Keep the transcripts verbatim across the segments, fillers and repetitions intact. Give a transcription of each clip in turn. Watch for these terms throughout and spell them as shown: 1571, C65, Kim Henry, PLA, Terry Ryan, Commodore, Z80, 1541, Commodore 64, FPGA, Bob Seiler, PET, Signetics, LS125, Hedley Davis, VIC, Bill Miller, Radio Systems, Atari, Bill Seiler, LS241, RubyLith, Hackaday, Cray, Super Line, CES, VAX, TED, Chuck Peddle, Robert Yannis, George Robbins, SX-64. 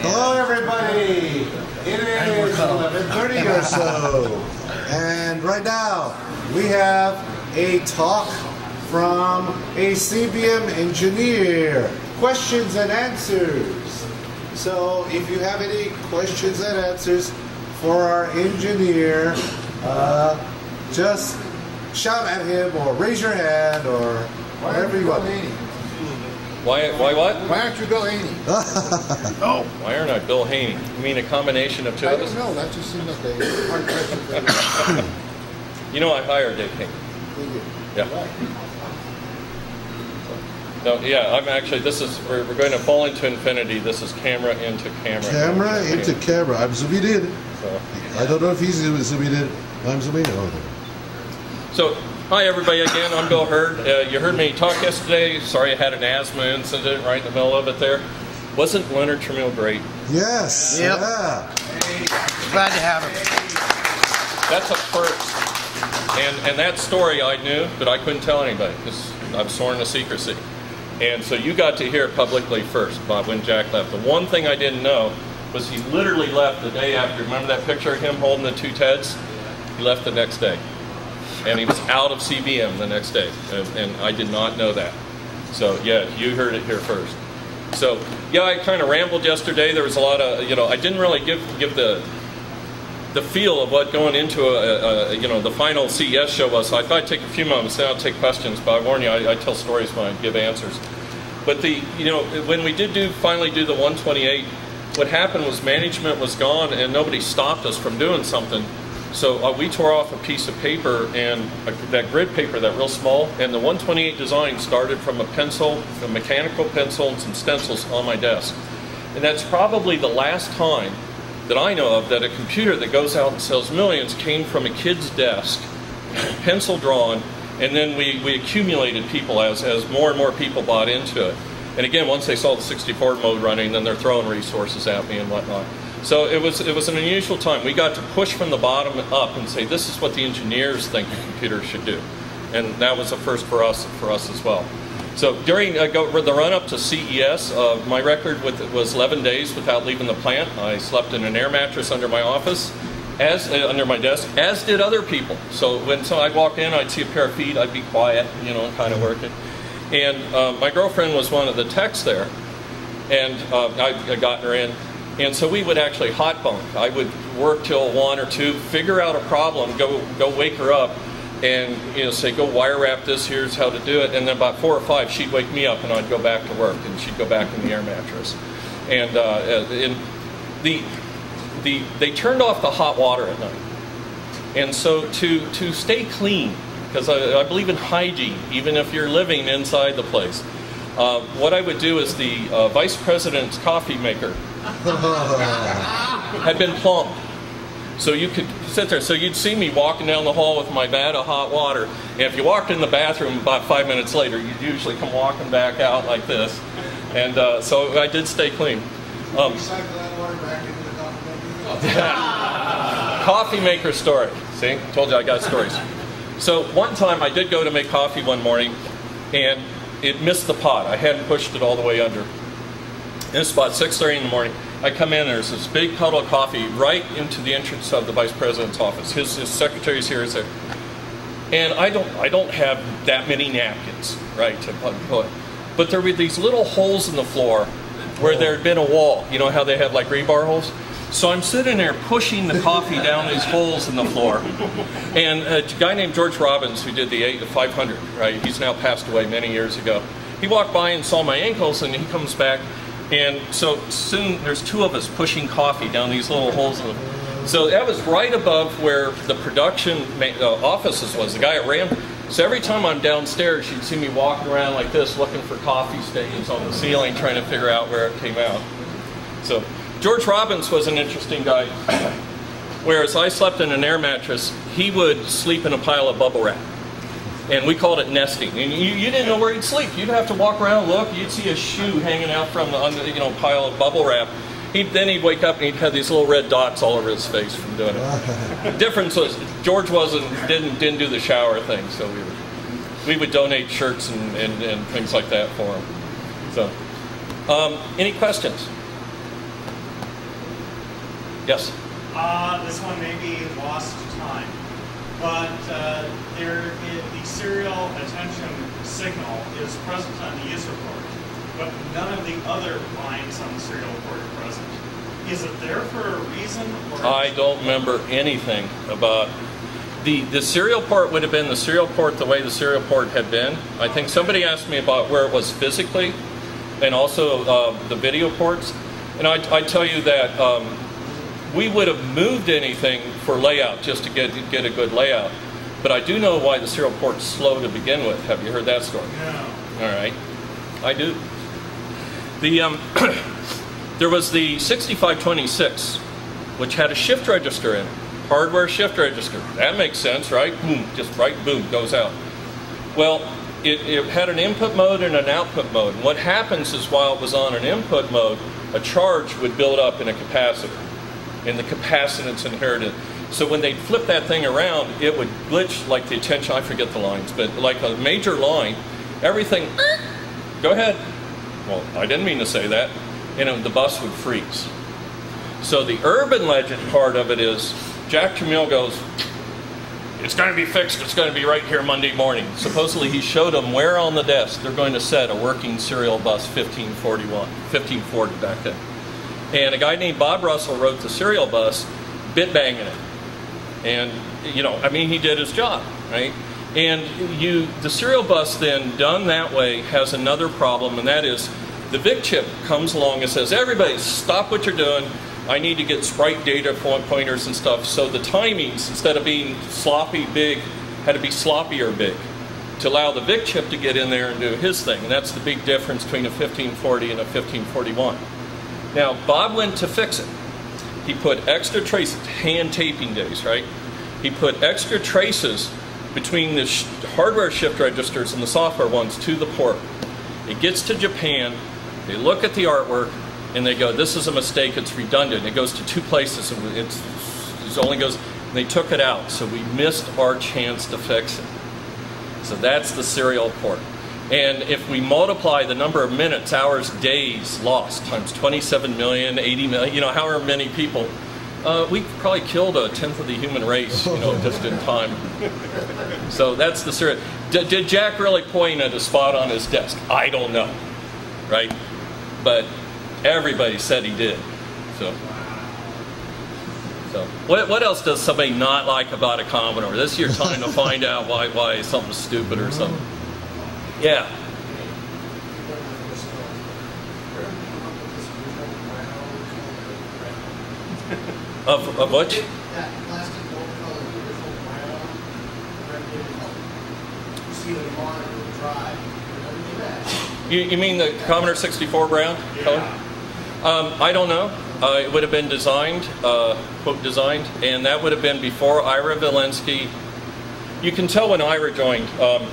Hello, everybody. It is eleven thirty or so. And right now, we have a talk from a C B M engineer. Questions and answers. So if you have any questions and answers for our engineer, uh, just shout at him or raise your hand or whatever you want. Why, why what? Why aren't you Bill Haney? Oh, why aren't I Bill Haney? You mean a combination of two of us? I don't know. That just seems like a hard question for you. You know I hired Dave Haney. Did you? Yeah. No, yeah, I'm actually, this is, we're, we're going to fall into infinity. This is camera into camera. Camera into camera. camera. I'm zoomed in. So. I don't know if he's zoomed in. I'm zoomed in over there. So. Hi everybody again, I'm Bill Herd. Uh, you heard me talk yesterday. Sorry I had an asthma incident right in the middle of it there. Wasn't Leonard Tramiel great? Yes. Yep. Yeah. Hey. Glad to have him. That's a first. And, and that story I knew, but I couldn't tell anybody because I've sworn to secrecy. And so you got to hear it publicly first, Bob, when Jack left. The one thing I didn't know was he literally left the day after. Remember that picture of him holding the two T E Ds? He left the next day. And he was out of C B M the next day, and, and I did not know that. So yeah, you heard it here first. So yeah, I kind of rambled yesterday. There was a lot of, you know, I didn't really give give the the feel of what going into a, a, a you know the final C E S show was. So I thought I'd take a few moments. Then I'll take questions. But I warn you, I, I tell stories when I give answers. But the you know when we did do finally do the one twenty-eight, what happened was management was gone, and nobody stopped us from doing something. So uh, we tore off a piece of paper, and uh, that grid paper, that real small, and the one twenty-eight design started from a pencil, a mechanical pencil, and some stencils on my desk. And that's probably the last time that I know of that a computer that goes out and sells millions came from a kid's desk, pencil drawn, and then we, we accumulated people as, as more and more people bought into it. And again, once they saw the sixty-four mode running, then they're throwing resources at me and whatnot. So it was, it was an unusual time. We got to push from the bottom up and say, this is what the engineers think the computer should do. And that was a first for us, for us as well. So during uh, go, the run-up to C E S, uh, my record with, was eleven days without leaving the plant. I slept in an air mattress under my office, as uh, under my desk, as did other people. So when so I'd walk in, I'd see a pair of feet, I'd be quiet, you know, and kind of working. And uh, my girlfriend was one of the techs there, and uh, I, I got her in. And so we would actually hot bunk. I would work till one or two, figure out a problem, go go wake her up, and you know say, go wire wrap this, here's how to do it. And then about four or five, she'd wake me up and I'd go back to work, and she'd go back in the air mattress. And, uh, and the, the, they turned off the hot water at night. And so to, to stay clean, because I, I believe in hygiene, even if you're living inside the place, uh, what I would do is the uh, vice president's coffee maker had been plumbed. So you could sit there. So you'd see me walking down the hall with my vat of hot water. And if you walked in the bathroom about five minutes later, you'd usually come walking back out like this. And uh, so I did stay clean. Um, coffee maker story. See? Told you I got stories. So one time I did go to make coffee one morning, and it missed the pot. I hadn't pushed it all the way under. It's about six thirty in the morning. I come in, and there's this big puddle of coffee right into the entrance of the vice president's office. His, his secretary's here, is there. And I don't, I don't have that many napkins, right, to put. But there were these little holes in the floor where there had been a wall. You know how they have, like, rebar holes? So I'm sitting there pushing the coffee down these holes in the floor. And a guy named George Robbins, who did the eight, the five hundred, right, he's now passed away many years ago. He walked by and saw my ankles, and he comes back. And so soon there's two of us pushing coffee down these little holes. So that was right above where the production uh, offices was, the guy at Ram. So every time I'm downstairs, you'd see me walking around like this, looking for coffee stains on the ceiling, trying to figure out where it came out. So George Robbins was an interesting guy. Whereas I slept in an air mattress, he would sleep in a pile of bubble wrap. And we called it nesting. And you, you didn't know where he'd sleep. You'd have to walk around, look. You'd see a shoe hanging out from the under, you know, pile of bubble wrap. He'd, then he'd wake up and he'd have these little red dots all over his face from doing it. The difference was George wasn't didn't didn't do the shower thing, so we would we would donate shirts and, and, and things like that for him. So, um, any questions? Yes? Uh, this one may be lost time, but uh, there is the serial attention signal is present on the user port, but none of the other lines on the serial port are present. Is it there for a reason? Or I don't remember anything about the the serial port. Would have been the serial port the way the serial port had been. I think somebody asked me about where it was physically, and also uh, the video ports. And I, I tell you that um, we would have moved anything for layout just to get get a good layout. But I do know why the serial port's slow to begin with. Have you heard that story? No. All right, I do. The um. There was the sixty-five twenty-six, which had a shift register in it, hardware shift register. That makes sense, right? Boom, just right, boom, goes out. Well, it, it had an input mode and an output mode. And what happens is while it was on an input mode, a charge would build up in a capacitor, and the capacitance inherited. So when they flip that thing around, it would glitch like the attention, I forget the lines, but like a major line, everything, go ahead. Well, I didn't mean to say that. And the bus would freeze. So the urban legend part of it is, Jack Tramiel goes, it's going to be fixed, it's going to be right here Monday morning. Supposedly he showed them where on the desk they're going to set a working serial bus fifteen forty-one, fifteen forty back then. And a guy named Bob Russell wrote the serial bus, bit banging it. And, you know, I mean, he did his job, right? And you, the serial bus then, done that way, has another problem, and that is, the V I C chip comes along and says, everybody stop what you're doing, I need to get sprite data pointers and stuff. So the timings, instead of being sloppy big, had to be sloppier big to allow the V I C chip to get in there and do his thing. And that's the big difference between a fifteen forty and a fifteen forty-one. Now Bob went to fix it. He put extra traces, hand taping days, right? He put extra traces between the sh hardware shift registers and the software ones to the port. It gets to Japan. They look at the artwork, and they go, this is a mistake, it's redundant. It goes to two places, and it's, it only goes, and they took it out, so we missed our chance to fix it. So that's the serial port. And if we multiply the number of minutes, hours, days lost, times twenty-seven million, eighty million, you know, however many people, uh, we probably killed a tenth of the human race, you know, just in time. So that's the serial. D did Jack really point at a spot on his desk? I don't know, right? But everybody said he did. So, so what, what else does somebody not like about a Commodore? This is your time to find out why why something's stupid or something. Yeah. Of of what? You, you mean the Commodore sixty-four brown color? Yeah. Um, I don't know. Uh, it would have been designed, uh, quote designed, and that would have been before Ira Vilensky. You can tell when Ira joined. Um,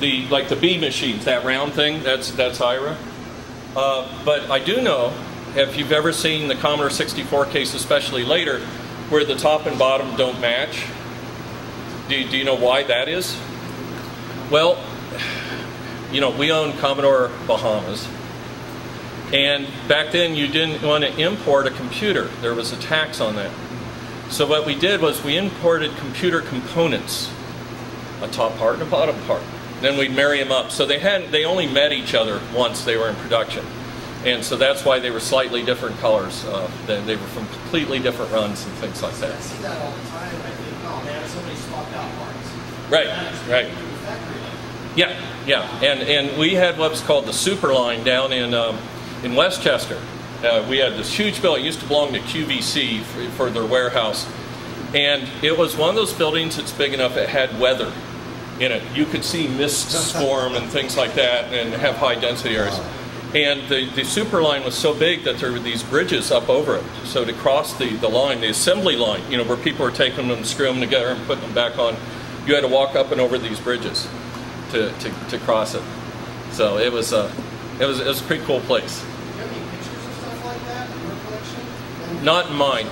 the like the B machines, that round thing. That's that's Ira. Uh, but I do know, if you've ever seen the Commodore sixty-four case, especially later, where the top and bottom don't match. Do do you know why that is? Well, you know, we own Commodore Bahamas, and back then you didn't want to import a computer. There was a tax on that. So what we did was we imported computer components, a top part and a bottom part. Then we'd marry them up. So they hadn't, they only met each other once they were in production. And so that's why they were slightly different colors. Uh, they, they were from completely different runs and things like that. I see that all the time. I think, oh man, somebody swapped out parts. Right, right. Yeah, yeah, and and we had what's called the Super Line down in um, in Westchester. Uh, we had this huge building. It used to belong to Q V C for, for their warehouse, and it was one of those buildings that's big enough it had weather in it. You could see mists form and things like that, and have high density areas. And the the Super Line was so big that there were these bridges up over it. So to cross the the line, the assembly line, you know, where people were taking them, screwing them together, and putting them back on, you had to walk up and over these bridges. To, to, to cross it. So it was a it was it was a pretty cool place. Do you have any pictures of stuff like that in your collection? Not in mine.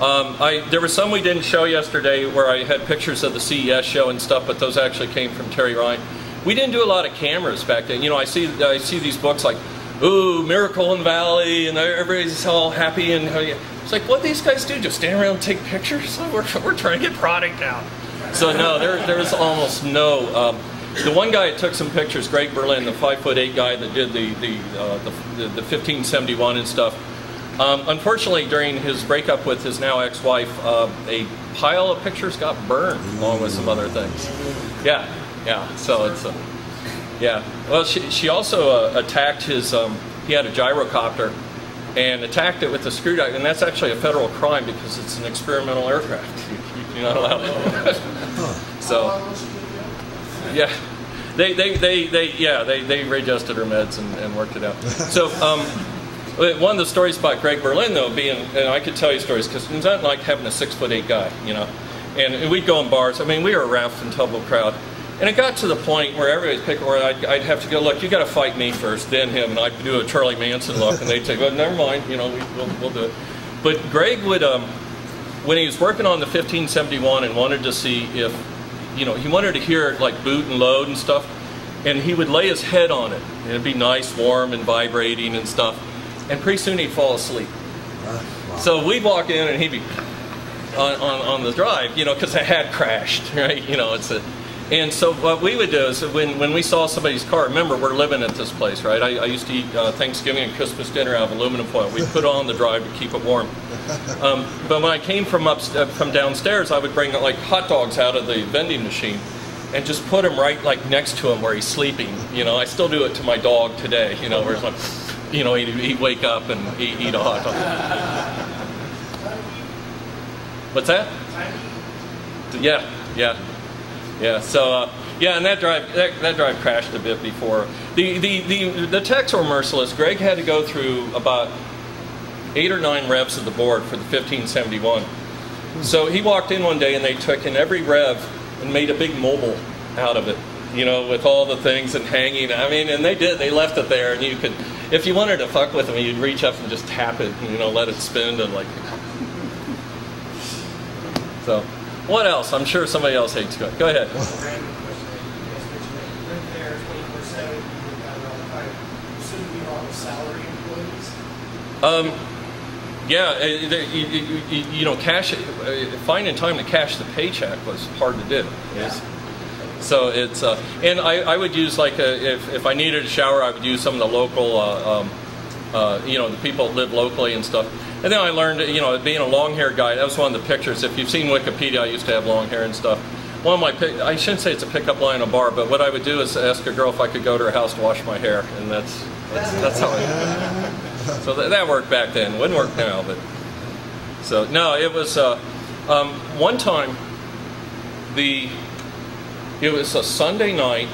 Um, I there were some we didn't show yesterday where I had pictures of the C E S show and stuff, but those actually came from Terry Ryan. We didn't do a lot of cameras back then. You know, I see I see these books like ooh, Miracle in the Valley, and everybody's all happy. And it's like, what these guys do? Just stand around and take pictures? We're, we're trying to get product out. So no, there, there's almost no. Um, the one guy that took some pictures, Greg Berlin, the five foot eight guy that did the the uh, the, the, the fifteen seventy-one and stuff. Um, unfortunately, during his breakup with his now ex-wife, uh, a pile of pictures got burned along with some other things. Yeah, yeah. So it's, uh, yeah. Well, she she also uh, attacked his. Um, he had a gyrocopter, and attacked it with a screwdriver, and that's actually a federal crime because it's an experimental aircraft. You're not allowed. So, yeah. They they they they yeah they they readjusted her meds and, and worked it out. So. Um, One of the stories about Greg Berlin, though, being, and I could tell you stories, because it's not like having a six foot eight guy, you know. And we'd go in bars. I mean, we were a raft and tumble crowd. And it got to the point where everybody's picking, where I'd, I'd have to go, look, you got to fight me first, then him. And I'd do a Charlie Manson look, and they'd say, well, never mind, you know, we, we'll, we'll do it. But Greg would, um, when he was working on the fifteen seventy-one and wanted to see if, you know, he wanted to hear, like, boot and load and stuff. And he would lay his head on it. And it'd be nice, warm, and vibrating and stuff. And pretty soon he'd fall asleep. Uh, wow. So we'd walk in and he'd be on, on, on the drive, you know, because it had crashed, right? You know, it's a, and so what we would do is when, when we saw somebody's car, remember we're living at this place, right? I, I used to eat uh, Thanksgiving and Christmas dinner out of aluminum foil. We'd put it on the drive to keep it warm. Um, but when I came from, up, from downstairs, I would bring like hot dogs out of the vending machine and just put them right like next to him where he's sleeping. You know, I still do it to my dog today, you know, where it's like, you know, he'd, he'd wake up and he'd eat a hot dog. What's that? Yeah, yeah, yeah. So, uh, yeah, and that drive that, that drive crashed a bit before. The, the, the, the techs were merciless. Greg had to go through about eight or nine revs of the board for the fifteen seventy-one. So he walked in one day and they took in every rev and made a big mobile out of it, you know, with all the things and hanging. I mean, and they did. They left it there, and you could, if you wanted to fuck with them, you'd reach up and just tap it, and, you know, let it spin and like. So, what else? I'm sure somebody else hates it. Go ahead. Um, yeah, you, you, you, you know, cash, finding time to cash the paycheck was hard to do. Yeah. So it's, uh, and I, I would use like, a, if, if I needed a shower, I would use some of the local, uh, um, uh, you know, the people that live locally and stuff. And then I learned, you know, being a long-haired guy, that was one of the pictures. If you've seen Wikipedia, I used to have long hair and stuff. One of my, pic I shouldn't say it's a pickup line in a bar, but what I would do is ask a girl if I could go to her house to wash my hair. And that's, that's, that's how I did it. So that, that worked back then. Wouldn't work now, but. So, no, it was, uh, um, one time, the... It was a Sunday night,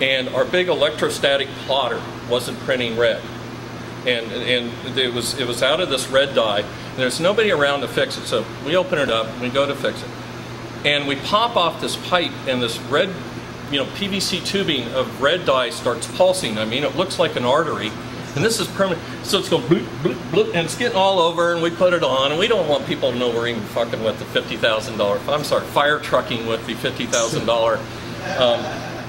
and our big electrostatic plotter wasn't printing red, and and it was it was out of this red dye. And there's nobody around to fix it, so we open it up, and we go to fix it, and we pop off this pipe, and this red, you know, P V C tubing of red dye starts pulsing. I mean, it looks like an artery, and this is permanent. So it's going bloop bloop bloop, and it's getting all over, and we put it on, and we don't want people to know we're even fucking with the fifty thousand dollar. I'm sorry, fire trucking with the fifty thousand dollar um,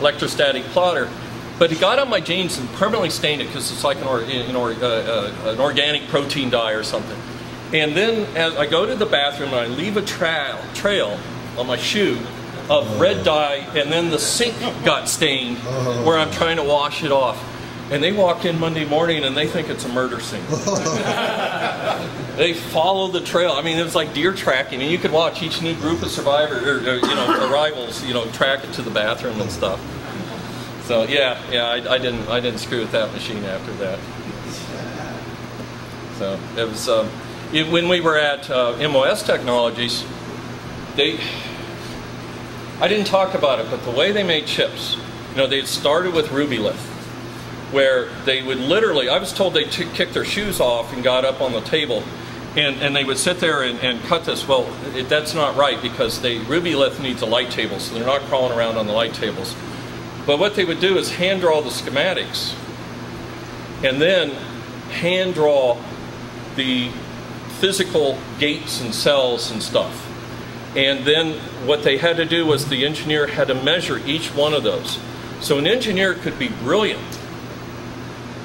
electrostatic plotter. But it got on my jeans and permanently stained it because it's like an, or, an, or, uh, uh, an organic protein dye or something. And then as I go to the bathroom, and I leave a trail trail on my shoe of red dye, and then the sink got stained where I'm trying to wash it off. And they walk in Monday morning and they think it's a murder scene. They follow the trail. I mean, it was like deer tracking, and you could watch each new group of survivors, or, or you know, arrivals, you know, track it to the bathroom and stuff. So yeah, yeah, I, I didn't, I didn't screw with that machine after that. So it was um, it, when we were at uh, M O S Technologies. They, I didn't talk about it, but the way they made chips, you know, they started with RubyLith, where they would literally, I was told they kicked their shoes off and got up on the table, and, and they would sit there and, and cut this. Well, it, that's not right, because they, RubyLith needs a light table, so they're not crawling around on the light tables. But what they would do is hand draw the schematics, and then hand draw the physical gates and cells and stuff. And then what they had to do was the engineer had to measure each one of those. So an engineer could be brilliant,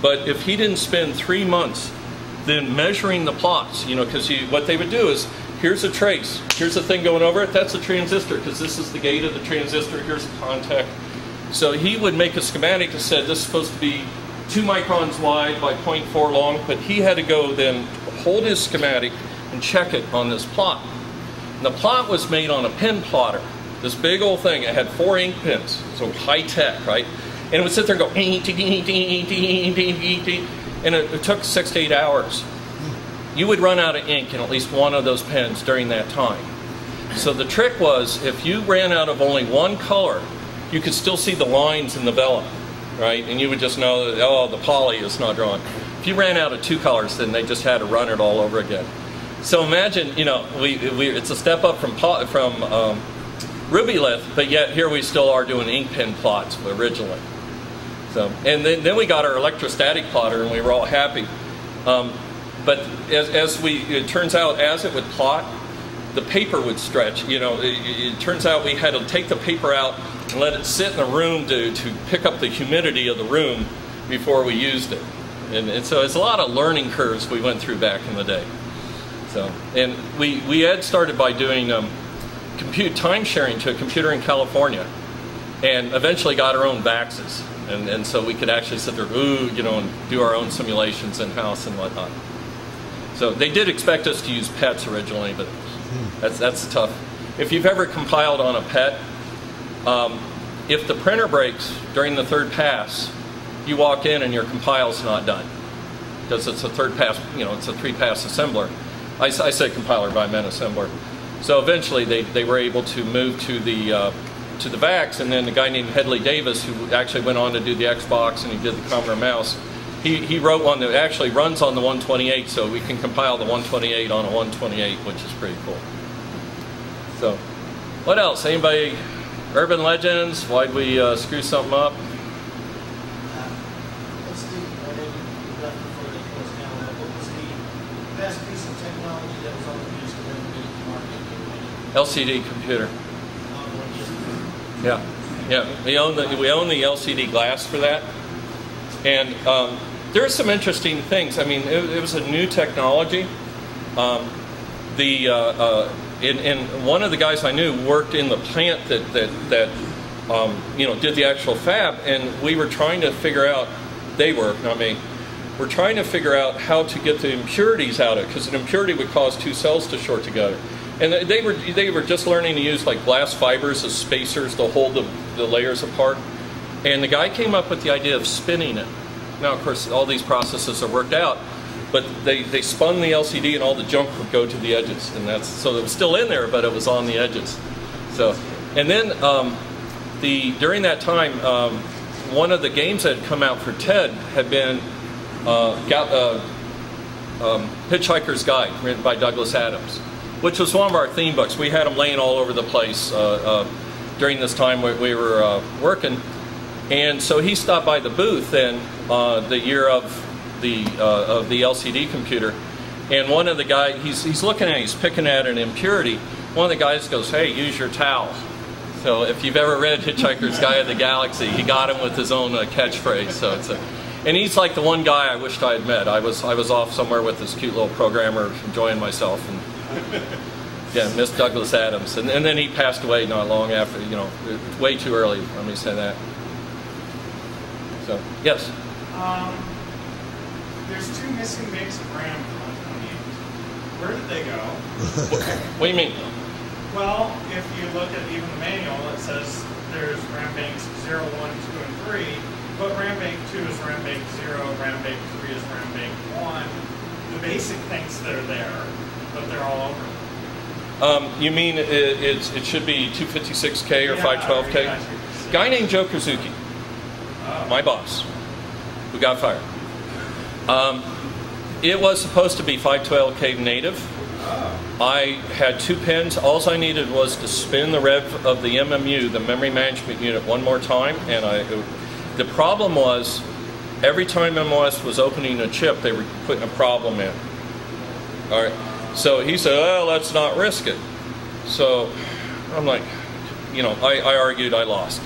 But if he didn't spend three months then measuring the plots, you know, because what they would do is, here's a trace, here's a thing going over it, that's a transistor, because this is the gate of the transistor, here's the contact. So he would make a schematic that said this is supposed to be two microns wide by point four long, but he had to go then hold his schematic and check it on this plot. And the plot was made on a pen plotter, this big old thing. It had four ink pens, so high tech, right? And it would sit there and go, and it, it took six to eight hours. You would run out of ink in at least one of those pens during that time. So the trick was, if you ran out of only one color, you could still see the lines in the vellum, right? And you would just know that, oh, the poly is not drawn. If you ran out of two colors, then they just had to run it all over again. So imagine, you know, we, we, it's a step up from, from um, RubyLith, but yet here we still are doing ink pen plots originally. So, and then, then we got our electrostatic plotter, and we were all happy. Um, but as, as we, it turns out, as it would plot, the paper would stretch. You know, it, it turns out we had to take the paper out and let it sit in the room to, to pick up the humidity of the room before we used it. And, and so it's a lot of learning curves we went through back in the day. So, and we, we had started by doing um, compute time sharing to a computer in California, and eventually got our own VAXes. And, and so we could actually sit there, ooh, you know, and do our own simulations in-house and whatnot. So they did expect us to use P E Ts originally, but that's, that's tough. If you've ever compiled on a P E T, um, if the printer breaks during the third pass, you walk in and your compile's not done. Because it's a third pass, you know, it's a three-pass assembler. I, I said compiler, but I meant assembler. So eventually they, they were able to move to the... Uh, to the VAX, and then a guy named Hedley Davis, who actually went on to do the Xbox and he did the Commodore Mouse, he, he wrote one that actually runs on the one twenty-eight, so we can compile the one twenty-eight on a one twenty-eight, which is pretty cool. So, what else? Anybody, urban legends? Why'd we uh, screw something up? Uh, let's see, what did we left before they closed down that? What was the best piece of technology that was on the news that everybody came on? L C D computer. Yeah, yeah. We own the we own the L C D glass for that, and um, there are some interesting things. I mean, it, it was a new technology. Um, the uh, uh, and, and one of the guys I knew worked in the plant that that that um, you know, did the actual fab, and we were trying to figure out. They were not me. We're trying to figure out how to get the impurities out of it, because an impurity would cause two cells to short together. And they were, they were just learning to use like glass fibers as spacers to hold the, the layers apart. And the guy came up with the idea of spinning it. Now, of course, all these processes are worked out, but they, they spun the L C D and all the junk would go to the edges. And that's, so it was still in there, but it was on the edges. So, and then um, the, during that time, um, one of the games that had come out for TED had been uh, got, uh, um, Hitchhiker's Guide, written by Douglas Adams, which was one of our theme books. We had them laying all over the place uh, uh, during this time we, we were uh, working. And so he stopped by the booth in uh, the year of the, uh, of the L C D computer. And one of the guys, he's, he's looking at it, he's picking at an impurity. One of the guys goes, hey, use your towel. So if you've ever read Hitchhiker's Guide to the Galaxy, he got him with his own uh, catchphrase. So it's a, and he's like the one guy I wished I had met. I was, I was off somewhere with this cute little programmer enjoying myself. And, yeah, Miss Douglas Adams, and, and then he passed away not long after. You know, way too early. Let me say that. So yes. Um, there's two missing bits of RAM in one twenty-eight. Where did they go? What do you mean? Well, if you look at even the manual, it says there's RAM banks zero, one, two, and three. But RAM bank two is RAM bank zero. RAM bank three is RAM bank one. The basic things that are there. But they're all over. Um, you mean it, it's, it should be two fifty-six K or yeah, five twelve K? Yeah. Guy named Joe Kurzuki, uh, my boss, who got fired. Um, it was supposed to be five twelve K native. Oh. I had two pins. All I needed was to spin the rev of the M M U, the memory management unit, one more time. And I, it, the problem was, every time M O S was opening a chip, they were putting a problem in. All right. So he said, well, let's not risk it. So I'm like, you know, I, I argued, I lost.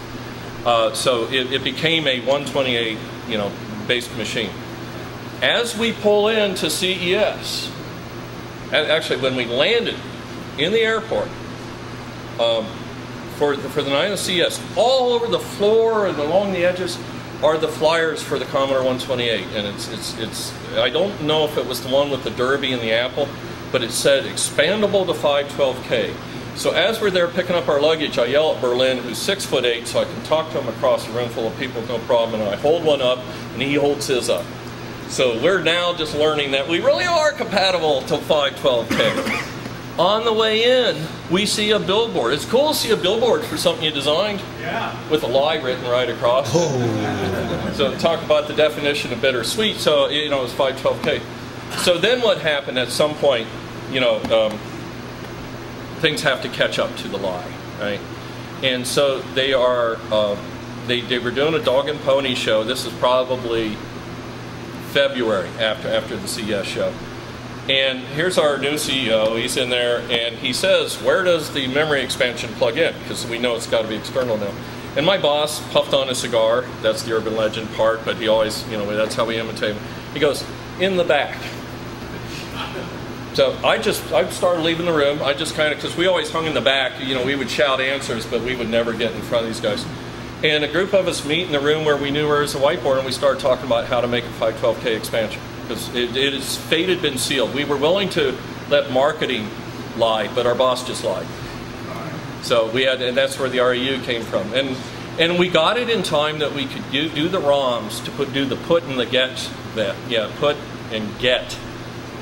Uh, so it, it became a one twenty-eight, you know, based machine. As we pull into C E S, and actually when we landed in the airport um, for, the, for the night of C E S, all over the floor and along the edges are the flyers for the Commodore one twenty-eight, and it's, it's, it's, I don't know if it was the one with the Derby and the Apple, but it said expandable to five twelve K. So as we're there picking up our luggage, I yell at Berlin, who's six foot eight, so I can talk to him across a room full of people, no problem, and I hold one up, and he holds his up. So we're now just learning that we really are compatible to five twelve K. On the way in, we see a billboard. It's cool to see a billboard for something you designed, yeah, with a lie written right across. Oh. So talk about the definition of bittersweet. So, you know, it was five twelve K. So then what happened at some point, you know, um, things have to catch up to the lie, right? And so they are, um, they, they were doing a dog and pony show. This is probably February after, after the C E S show. And here's our new C E O, he's in there, and he says, where does the memory expansion plug in? Because we know it's got to be external now. And my boss puffed on a cigar, that's the urban legend part, but he always, you know, that's how we imitate him. He goes, in the back. So I just, I started leaving the room, I just kind of, because we always hung in the back, you know, we would shout answers, but we would never get in front of these guys. And a group of us meet in the room where we knew there was a whiteboard, and we started talking about how to make a five twelve K expansion. Because it, it is fate had been sealed. We were willing to let marketing lie, but our boss just lied. So we had, and that's where the R E U came from. And and we got it in time that we could do, do the ROMs to put do the put and the get that yeah put and get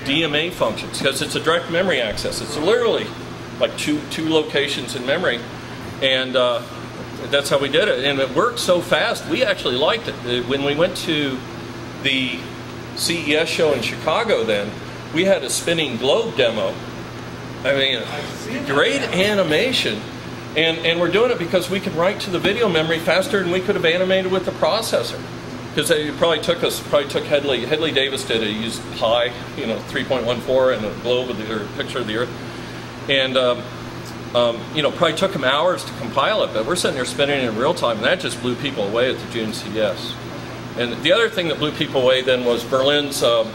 D M A functions, because it's a direct memory access. It's literally like two two locations in memory, and uh, that's how we did it. And it worked so fast. We actually liked it when we went to the C E S show in Chicago. Then we had a spinning globe demo. I mean, great animation, and and we're doing it because we could write to the video memory faster than we could have animated with the processor, because it probably took us probably took Hedley Hedley Davis did it. He used pi, you know, three point one four and a globe of the or picture of the Earth, and um, um, you know, probably took him hours to compile it. But we're sitting there spinning it in real time, and that just blew people away at the June C E S. And the other thing that blew people away then was Berlin's, um,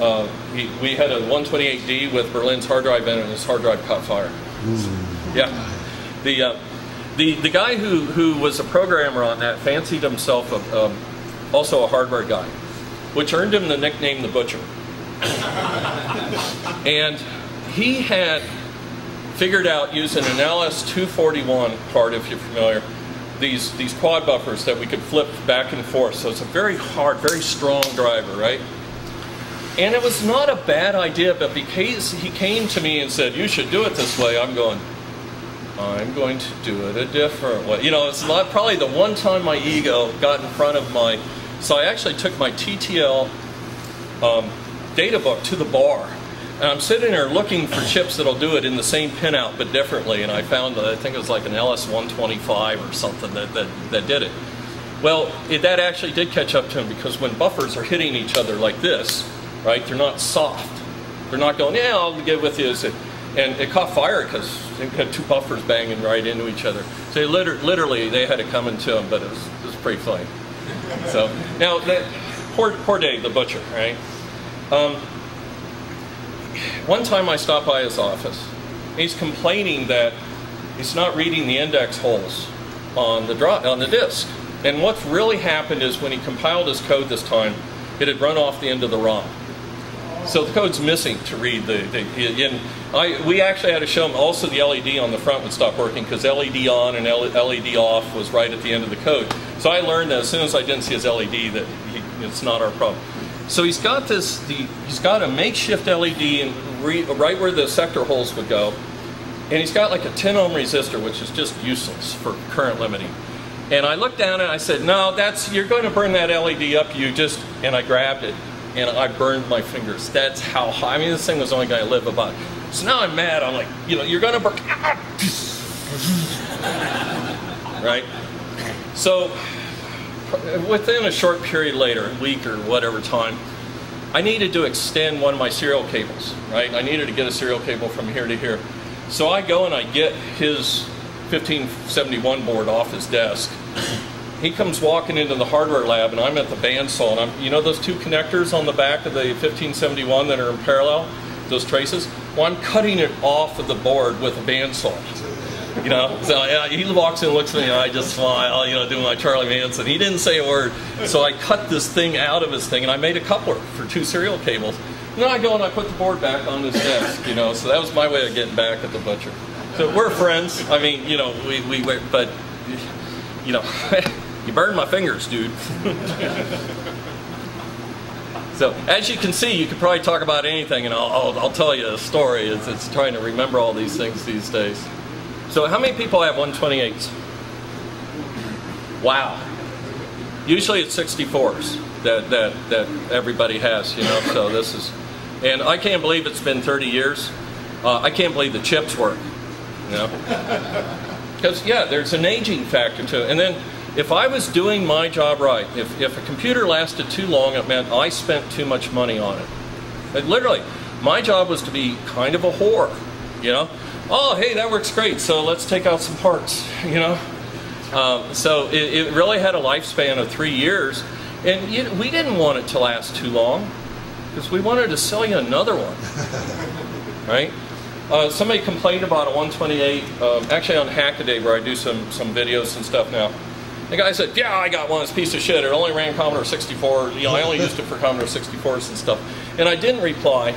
uh, he, we had a one twenty-eight D with Berlin's hard drive in it, and his hard drive caught fire. Mm. Yeah. The, uh, the, the guy who, who was a programmer on that fancied himself a, um, also a hardware guy, which earned him the nickname The Butcher. And he had figured out using an L S two forty-one part, if you're familiar, These, these quad buffers that we could flip back and forth. So it's a very hard, very strong driver, right? And it was not a bad idea, but because he came to me and said, you should do it this way, I'm going, I'm going to do it a different way. You know, it's not probably the one time my ego got in front of my, so I actually took my T T L um, data book to the bar. And I'm sitting there looking for chips that'll do it in the same pinout but differently, and I found, I think it was like an L S one twenty-five or something that, that, that did it. Well, it, that actually did catch up to him, because when buffers are hitting each other like this, right, they're not soft. They're not going, yeah, I'll get with you. And it caught fire because they had two buffers banging right into each other. So they liter literally, they had it coming to him, but it was, it was pretty funny. So, now, that, poor, poor Dave the Butcher, right? Um, One time I stopped by his office. He's complaining that he's not reading the index holes on the, dro on the disk. And what's really happened is when he compiled his code this time, it had run off the end of the ROM. So the code's missing to read the... the in, I, we actually had to show him also the L E D on the front would stop working, because L E D on and L E D off was right at the end of the code. So I learned that as soon as I didn't see his L E D that he, it's not our problem. So he's got this, the, he's got a makeshift L E D in re, right where the sector holes would go, and he's got like a ten ohm resistor, which is just useless for current limiting. And I looked down and I said, no, that's, you're going to burn that L E D up, you just, and I grabbed it, and I burned my fingers. That's how high, I mean, this thing was only going to live about. So now I'm mad, I'm like, you know, you're going to burn, right? So, within a short period later, a week or whatever time, I needed to extend one of my serial cables, right? I needed to get a serial cable from here to here. So I go and I get his fifteen seventy-one board off his desk, He comes walking into the hardware lab, and I'm at the bandsaw, and I'm, you know those two connectors on the back of the fifteen seventy-one that are in parallel, those traces? Well, I'm cutting it off of the board with a bandsaw. You know, so uh, he walks in, looks at me, and I just smile, you know, doing my Charlie Manson. He didn't say a word, so I cut this thing out of his thing, and I made a coupler for two serial cables. And then I go and I put the board back on his desk, you know, so that was my way of getting back at the butcher. So we're friends. I mean, you know, we, we were, but, you know, you burned my fingers, dude. So as you can see, you could probably talk about anything, and I'll, I'll, I'll tell you a story. It's, it's trying to remember all these things these days. So how many people have one twenty-eights? Wow. Usually it's sixty-fours that, that, that everybody has, you know, so this is, and I can't believe it's been thirty years. Uh, I can't believe the chips work, you know. Because, yeah, there's an aging factor to it. And then if I was doing my job right, if, if a computer lasted too long, it meant I spent too much money on it. But literally, my job was to be kind of a whore, you know. Oh, hey, that works great, so let's take out some parts, you know. Um, so it, it really had a lifespan of three years. And you, we didn't want it to last too long because we wanted to sell you another one, right? Uh, somebody complained about a one twenty-eight, um, actually on Hackaday, where I do some, some videos and stuff now. The guy said, yeah, I got one, it's a piece of shit. It only ran Commodore sixty-four. You know, I only used it for Commodore sixty-fours and stuff. And I didn't reply,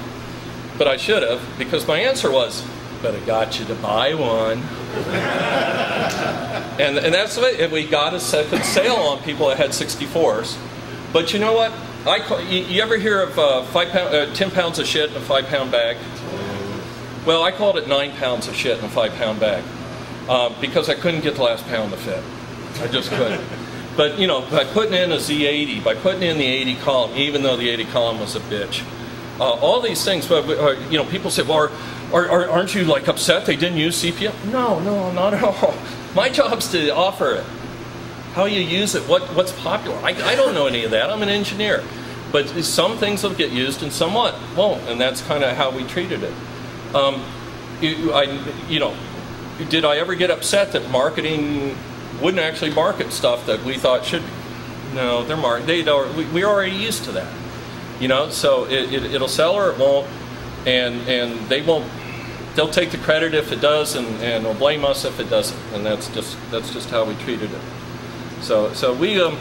but I should have, because my answer was, but I got you to buy one. and, and that's what, and we got a second sale on people that had sixty-fours. But you know what? I call, you, you ever hear of uh, five pound, uh, ten pounds of shit in a five pound bag? Well, I called it nine pounds of shit in a five pound bag uh, because I couldn't get the last pound to fit. I just couldn't. But, you know, by putting in a Z eighty, by putting in the eighty column, even though the eighty column was a bitch, uh, all these things, but, uh, you know, people say, well, are, are, aren't you, like, upset they didn't use C P M? No, no, not at all. My job's to offer it. How you use it, what, what's popular. I, I don't know any of that. I'm an engineer. But some things will get used and some won't, and that's kind of how we treated it. Um, it I, you know, did I ever get upset that marketing wouldn't actually market stuff that we thought should be? No, they're mar they don't, we, we're already used to that. You know, so it, it, it'll sell or it won't, and, and they won't, they'll take the credit if it does, and, and they'll blame us if it doesn't, and that's just, that's just how we treated it. So, so we, um,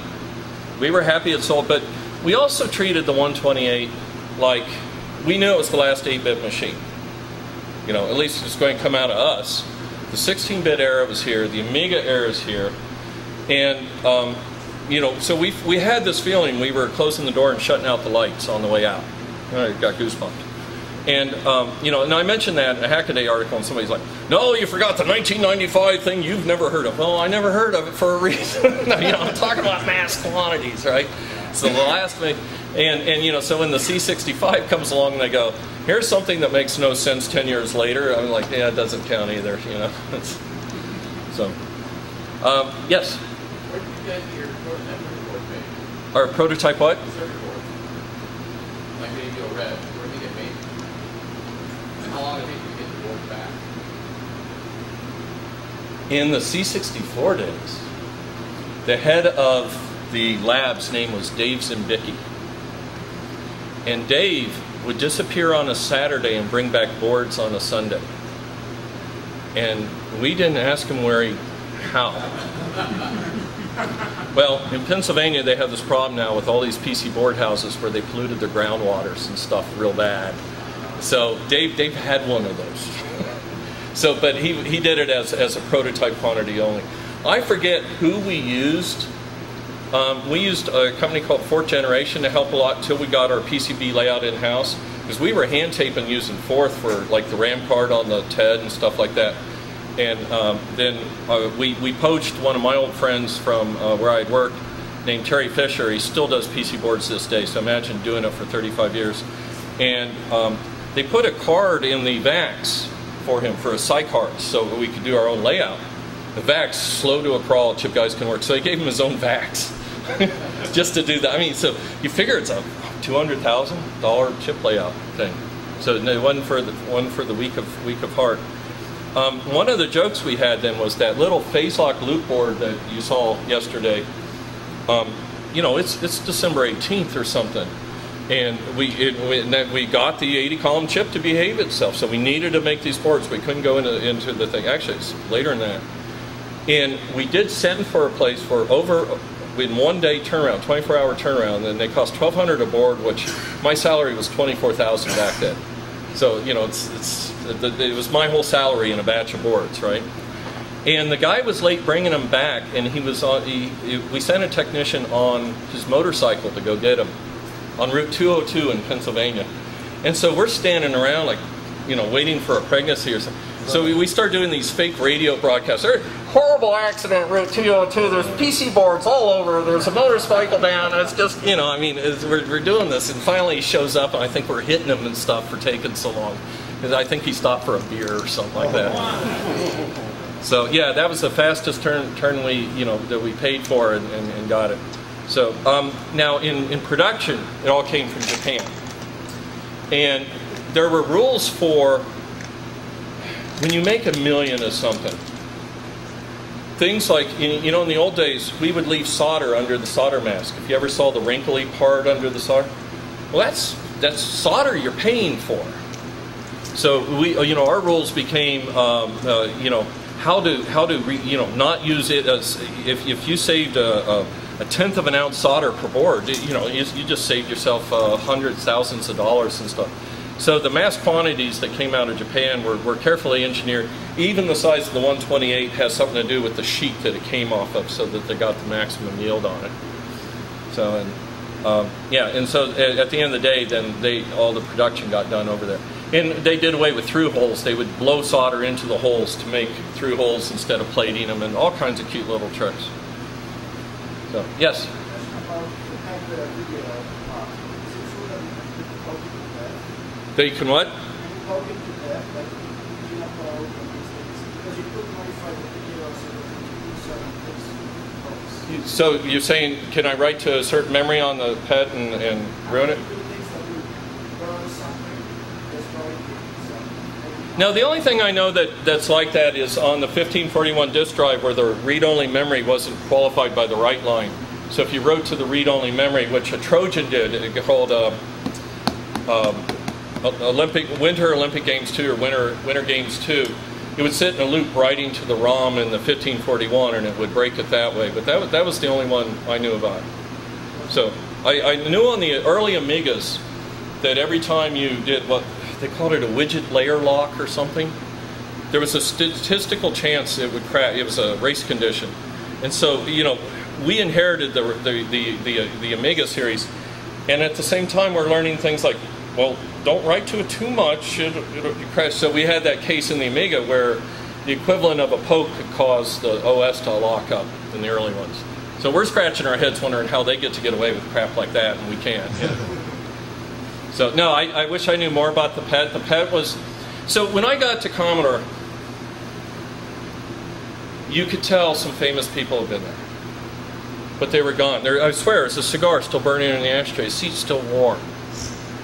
we were happy it sold, but we also treated the one twenty-eight like we knew it was the last eight bit machine. You know, at least it's going to come out of us. The sixteen bit era was here, the Amiga era is here, and, um, you know, so we we had this feeling we were closing the door and shutting out the lights on the way out. I got goosebumps. And, um, you know, and I mentioned that in a Hackaday article, and somebody's like, no, you forgot the nineteen ninety-five thing you've never heard of. Well, I never heard of it for a reason. No, you know, I'm talking about mass quantities, right? So the last thing, and, and, you know, so when the C sixty-five comes along and they go, here's something that makes no sense ten years later, I'm like, yeah, it doesn't count either, you know. So, um, yes? Where did you get your prototype report made? Our prototype what? Research report. Like the video red. Where did you get made? And how long did it take you to get the board back? In the C sixty-four days, the head of the lab's name was Dave Zimbicki. And Dave would disappear on a Saturday and bring back boards on a Sunday. And we didn't ask him where he, how. Well, in Pennsylvania they have this problem now with all these P C board houses where they polluted their groundwaters and stuff real bad. So Dave, Dave had one of those. So, but he, he did it as, as a prototype quantity only. I forget who we used. Um, we used a company called Fourth Generation to help a lot until we got our P C B layout in-house, because we were hand taping using Fourth for like the RAM card on the TED and stuff like that. And um, then uh, we, we poached one of my old friends from uh, where I had worked named Terry Fisher. He still does P C boards this day, so imagine doing it for thirty-five years. And um, they put a card in the VAX for him, for a S I card, so that we could do our own layout. The VAX, slow to a crawl, chip guys can work. So he gave him his own VAX. Just to do that. I mean, so you figure it's a two hundred thousand dollar chip layout thing. So it wasn't for the, one for the week of, week of heart. Um, one of the jokes we had then was that little phase lock loop board that you saw yesterday um, you know, it's it's December eighteenth or something, and we it, and that we got the eighty column chip to behave itself. So we needed to make these ports. We couldn't go into into the thing. Actually, it's later than that. And we did send for a place for over. In one day turnaround, twenty-four hour turnaround, and they cost twelve hundred dollars a board, which my salary was twenty-four thousand dollars back then. So, you know, it's, it's, it was my whole salary in a batch of boards, right? And the guy was late bringing them back, and he was on, he, we sent a technician on his motorcycle to go get them on Route two oh two in Pennsylvania. And so we're standing around, like, you know, waiting for a pregnancy or something. So we start doing these fake radio broadcasts. There's a horrible accident, Route two oh two. There's P C boards all over. There's a motorcycle down. It's just, you know, I mean, it's, we're, we're doing this. And finally he shows up, and I think we're hitting him and stuff for taking so long. And I think he stopped for a beer or something like that. So, yeah, that was the fastest turn, turn we, you know, that we paid for and, and, and got it. So um, now in, in production, it all came from Japan. And there were rules for... When you make a million of something, things like, you know, in the old days, we would leave solder under the solder mask. If you ever saw the wrinkly part under the solder, well, that's, that's solder you're paying for. So, we, you know, our rules became, um, uh, you know, how to, how to re, you know, not use it as, if, if you saved a, a, a tenth of an ounce solder per board, you know, you, you just saved yourself uh, hundreds, thousands of dollars and stuff. So the mass quantities that came out of Japan were, were carefully engineered. Even the size of the one twenty-eight has something to do with the sheet that it came off of, so that they got the maximum yield on it. So, and, um, yeah, and so at the end of the day, then they, all the production got done over there. And they did away with through holes. They would blow solder into the holes to make through holes instead of plating them, and all kinds of cute little tricks. So, yes? They can what? So you're saying, can I write to a certain memory on the P E T and, and ruin it? Now, the only thing I know that, that's like that is on the fifteen forty-one disk drive, where the read-only memory wasn't qualified by the write line. So if you wrote to the read-only memory, which a Trojan did, it called... Uh, um, Olympic Winter Olympic Games two or Winter Winter Games two, it would sit in a loop writing to the ROM in the fifteen forty-one, and it would break it that way. But that was, that was the only one I knew about. So I, I knew on the early Amigas that every time you did what they called it a widget layer lock or something, there was a statistical chance it would crash. It was a race condition, and so you know we inherited the the the the, the Amiga series, and at the same time we're learning things like, well, don't write to it too much, it'll, it'll crash. So we had that case in the Amiga where the equivalent of a poke could cause the O S to lock up in the early ones. So we're scratching our heads wondering how they get to get away with crap like that, and we can't. Yeah. So no, I, I wish I knew more about the P E T. The P E T was... So when I got to Commodore, you could tell some famous people had been there. But they were gone. There, I swear, it's a cigar still burning in the ashtray. The seat's still warm.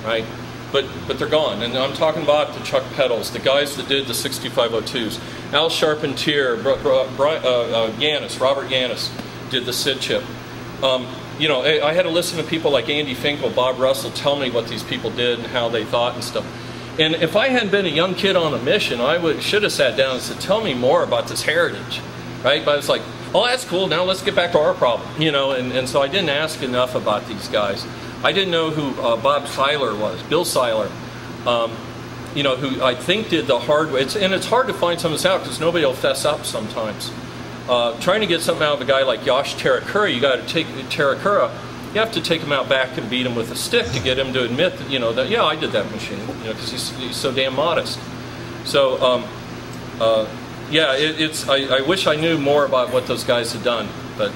Right? But, but they're gone. And I'm talking about the Chuck Peddles, the guys that did the sixty-five oh twos. Al Charpentier, Br Br Br uh, Yannis, Robert Yannis did the S I D chip. Um, you know, I, I had to listen to people like Andy Finkel, Bob Russell, tell me what these people did and how they thought and stuff. And if I hadn't been a young kid on a mission, I would, should have sat down and said, tell me more about this heritage, right? But I was like, oh, that's cool, now let's get back to our problem, you know? And, and so I didn't ask enough about these guys. I didn't know who uh, Bob Seiler was, Bill Seiler, um, you know, who I think did the hardware. It's, and it's hard to find some of this out because nobody will fess up sometimes. Uh, trying to get something out of a guy like Yash Tarakura, you got to take Tarakura, you have to take him out back and beat him with a stick to get him to admit, that, you know, that yeah, I did that machine, you know, because he's, he's so damn modest. So, um, uh, yeah, it, it's. I, I wish I knew more about what those guys had done, but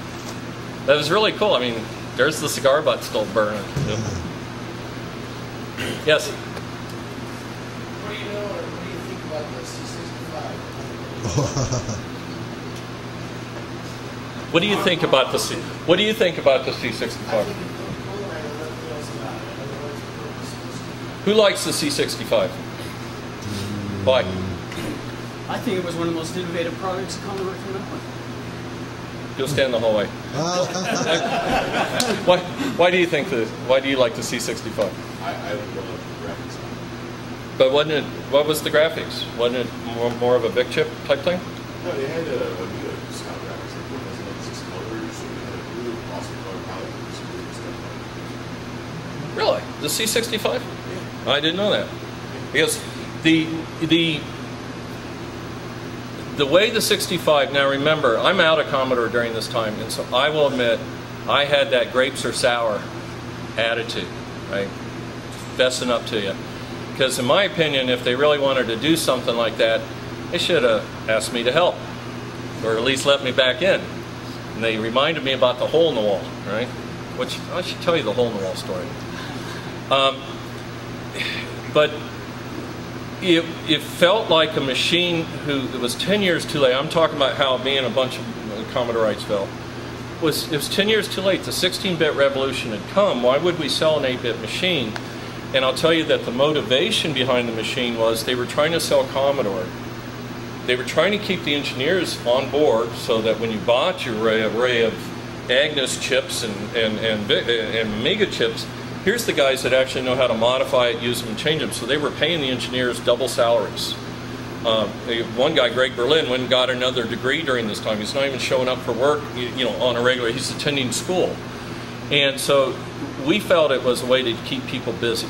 that was really cool. I mean. There's the cigar butt still burning. Yes? What do you know or what do you think about the C sixty-five? What do you think about the C what do you think about the C sixty-five? Who likes the C sixty-five? Why? I think it was one of the most innovative products Commodore came up with. You'll stay in the hallway. why, why do you think that? Why do you like the C sixty-five? I, I love the graphics. But wasn't it, what was the graphics? Wasn't it more, more of a V I C chip type thing? No, they had a, a good style graphics. Like, it wasn't like six colors, and they had a really awesome color palette. Really? The C sixty-five? Yeah. I didn't know that. Because the the the way the sixty-five, now remember, I'm out of Commodore during this time, and so I will admit I had that grapes are sour attitude, right? Fessing up to you. Because in my opinion, if they really wanted to do something like that, they should have asked me to help, or at least let me back in. And they reminded me about the hole in the wall, right? Which I should tell you the hole in the wall story. Um, but it, it felt like a machine who, it was ten years too late. I'm talking about how me and a bunch of Commodorites felt. It was, it was ten years too late. The sixteen bit revolution had come. Why would we sell an eight bit machine? And I'll tell you that the motivation behind the machine was they were trying to sell Commodore. They were trying to keep the engineers on board so that when you bought your array, array of Agnes chips and, and, and, and Amiga chips, here's the guys that actually know how to modify it, use them, and change them. So they were paying the engineers double salaries. Um, they, one guy, Greg Berlin, went and got another degree during this time. He's not even showing up for work, you, you know, on a regular. He's attending school. And so we felt it was a way to keep people busy.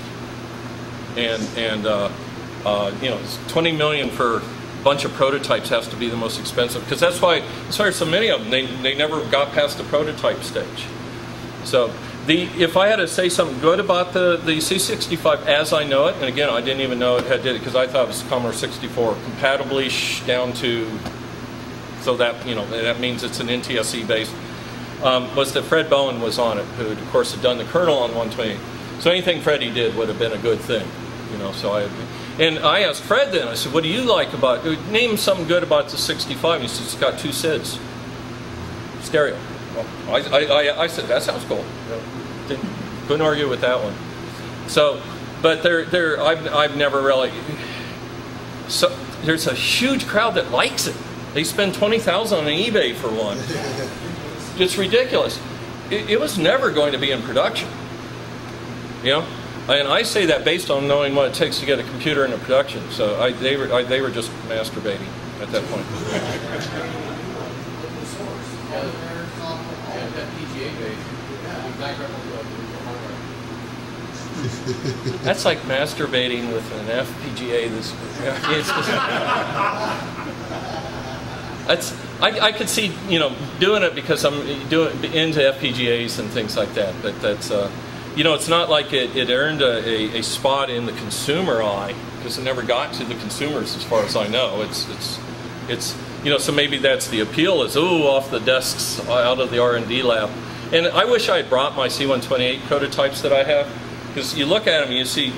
And, and uh, uh, you know, twenty million dollars for a bunch of prototypes has to be the most expensive. Because that's why, that's why so many of them, they, they never got past the prototype stage. So. The, if I had to say something good about the, the C sixty-five as I know it, and again, I didn't even know it had did it because I thought it was Commodore sixty-four, compatibly sh down to, so that, you know, that means it's an N T S C based, um, was that Fred Bowen was on it, who of course had done the kernel on one twenty-eight. So anything Freddie did would have been a good thing, you know, so I, and I asked Fred then, I said, what do you like about, name something good about the sixty-five, he said, it's got two S I Ds, stereo. I, I, I said, that sounds cool. Didn't, couldn't argue with that one. So, but there, there, I've, I've never really, so there's a huge crowd that likes it. They spend twenty thousand dollars on eBay for one. It's ridiculous. It, it was never going to be in production, you know? And I say that based on knowing what it takes to get a computer into production. So I, they, were, I, they were just masturbating at that point. That's like masturbating with an F P G A. This it's just, that's I, I could see, you know, doing it because I'm doing into F P G As and things like that. But that's uh, you know, it's not like it, it earned a, a, a spot in the consumer eye because it never got to the consumers as far as I know. It's it's it's you know, so maybe that's the appeal is ooh off the desks out of the R and D lab. And I wish I had brought my C one twenty-eight prototypes that I have, because you look at them and you see,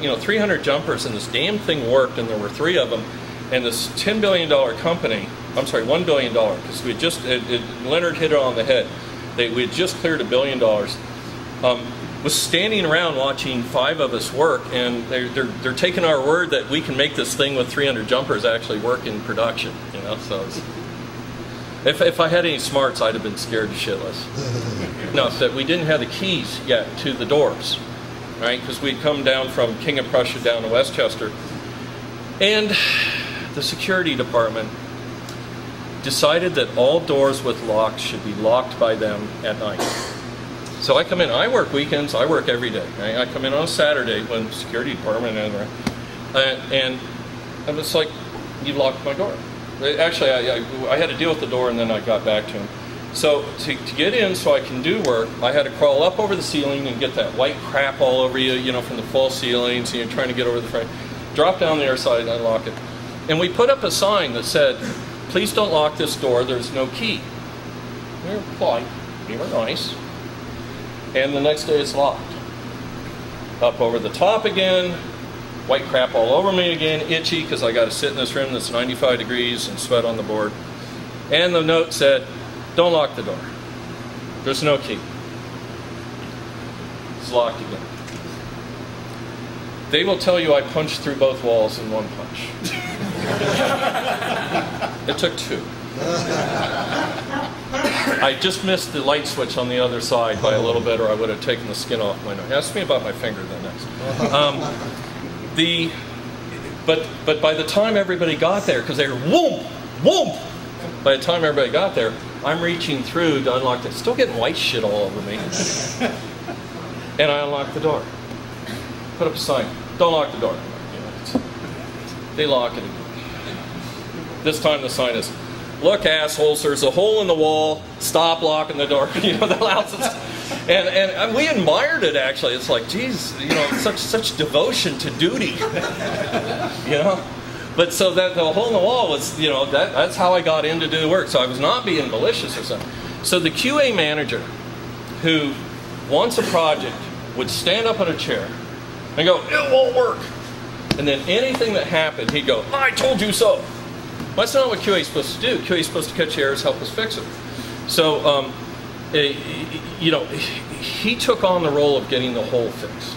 you know, three hundred jumpers and this damn thing worked, and there were three of them, and this ten billion dollar company, I'm sorry, one billion dollar, because we just, it, it, Leonard hit it on the head, they, we had just cleared a billion dollars, um, was standing around watching five of us work, and they're, they're, they're taking our word that we can make this thing with three hundred jumpers actually work in production, you know, so it's, If, if I had any smarts, I'd have been scared to shitless. No, that we didn't have the keys yet to the doors, right? Because we'd come down from King of Prussia down to Westchester. And the security department decided that all doors with locks should be locked by them at night. So I come in, I work weekends, I work every day. Right? I come in on a Saturday when the security department and, uh, and I'm just like, you locked my door. Actually, I, I, I had to deal with the door, and then I got back to him. So to, to get in so I can do work, I had to crawl up over the ceiling and get that white crap all over you, you know, from the false ceilings, and you're trying to get over the frame. Drop down the other side and unlock it. And we put up a sign that said, please don't lock this door, there's no key. We were polite, we were nice. And the next day it's locked. Up over the top again. White crap all over me again, itchy because I got to sit in this room that's ninety-five degrees and sweat on the board. And the note said, don't lock the door. There's no key. It's locked again. They will tell you I punched through both walls in one punch. It took two. I just missed the light switch on the other side by a little bit, or I would have taken the skin off my nose. Ask me about my finger then next. Um, the, but, but by the time everybody got there, because they were whoomp, whoomp, by the time everybody got there, I'm reaching through to unlock it. Still getting white shit all over me. And I unlocked the door. Put up a sign. Don't lock the door. They lock it. This time the sign is, look, assholes, there's a hole in the wall. Stop locking the door. You know, that allows us. And, and we admired it, actually. It's like, geez, you know, such, such devotion to duty. You know? But so that the hole in the wall was, you know, that, that's how I got in to do the work. So I was not being malicious or something. So the Q A manager, who wants a project, would stand up in a chair and go, it won't work. And then anything that happened, he'd go, I told you so. Well, that's not what Q A is supposed to do. Q A is supposed to catch errors, help us fix it. So, um, you know, he took on the role of getting the hole fixed.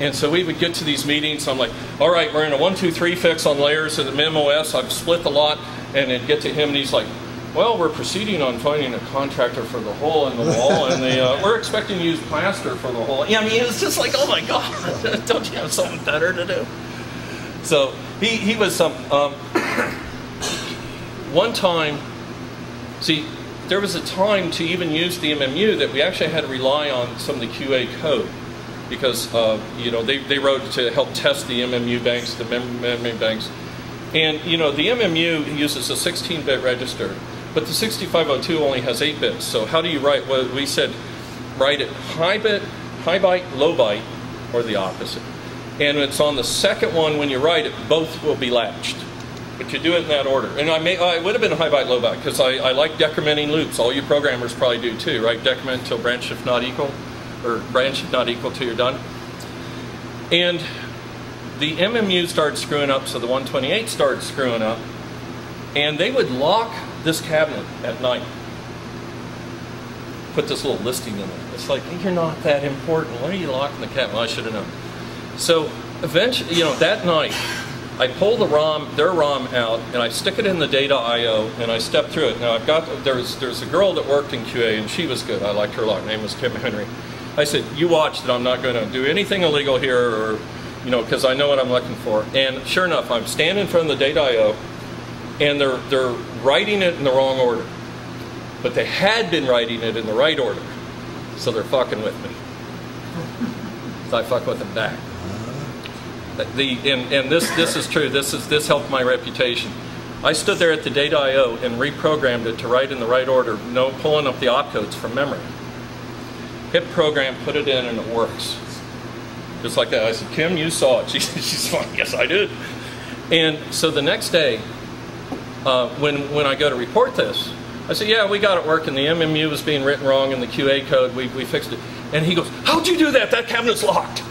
And so we would get to these meetings, so I'm like, all right, we're in a one, two, three fix on layers of the M O S, I've split the lot, and then get to him, and he's like, well, we're proceeding on finding a contractor for the hole in the wall, and the, uh, we're expecting to use plaster for the hole. Yeah, I mean, it was just like, oh my God, don't you have something better to do? So he, he was some, um, one time, see, there was a time to even use the M M U that we actually had to rely on some of the Q A code, because, uh, you know, they, they wrote to help test the M M U banks, the memory banks. And, you know, the M M U uses a sixteen bit register. But the sixty-five oh two only has eight bits, so how do you write? Well, we said write it high bit, high byte, low byte, or the opposite. And it's on the second one when you write it, both will be latched. But you do it in that order. And I may, I would have been high byte, low byte, because I, I like decrementing loops. All you programmers probably do too, right? Decrement until branch if not equal, or branch if not equal till you're done. And the M M U started screwing up, so the one twenty-eight started screwing up. And they would lock this cabinet at night. Put this little listing in there. It's like, you're not that important. Why are you locking the cabinet? Well, I should have known. So eventually, you know, that night, I pull the ROM, their ROM out, and I stick it in the data I O, and I step through it. Now I've got, there's there's a girl that worked in Q A, and she was good. I liked her a lot. Her name was Kim Henry. I said, you watch that I'm not going to do anything illegal here, or, you know, because I know what I'm looking for. And sure enough, I'm standing in front of the data I O, and they're, they're writing it in the wrong order. But they had been writing it in the right order. So they're fucking with me. So I fuck with them back. The, and and this, this is true. This, is, this helped my reputation. I stood there at the data I O and reprogrammed it to write in the right order, no pulling up the opcodes from memory. Hit program, put it in, and it works. Just like that. I said, Kim, you saw it. She, she's like, yes, I did. And so the next day, Uh, when, when I go to report this, I say, yeah, we got it working. The M M U was being written wrong in the Q A code. We, we fixed it. And he goes, how'd you do that? That cabinet's locked.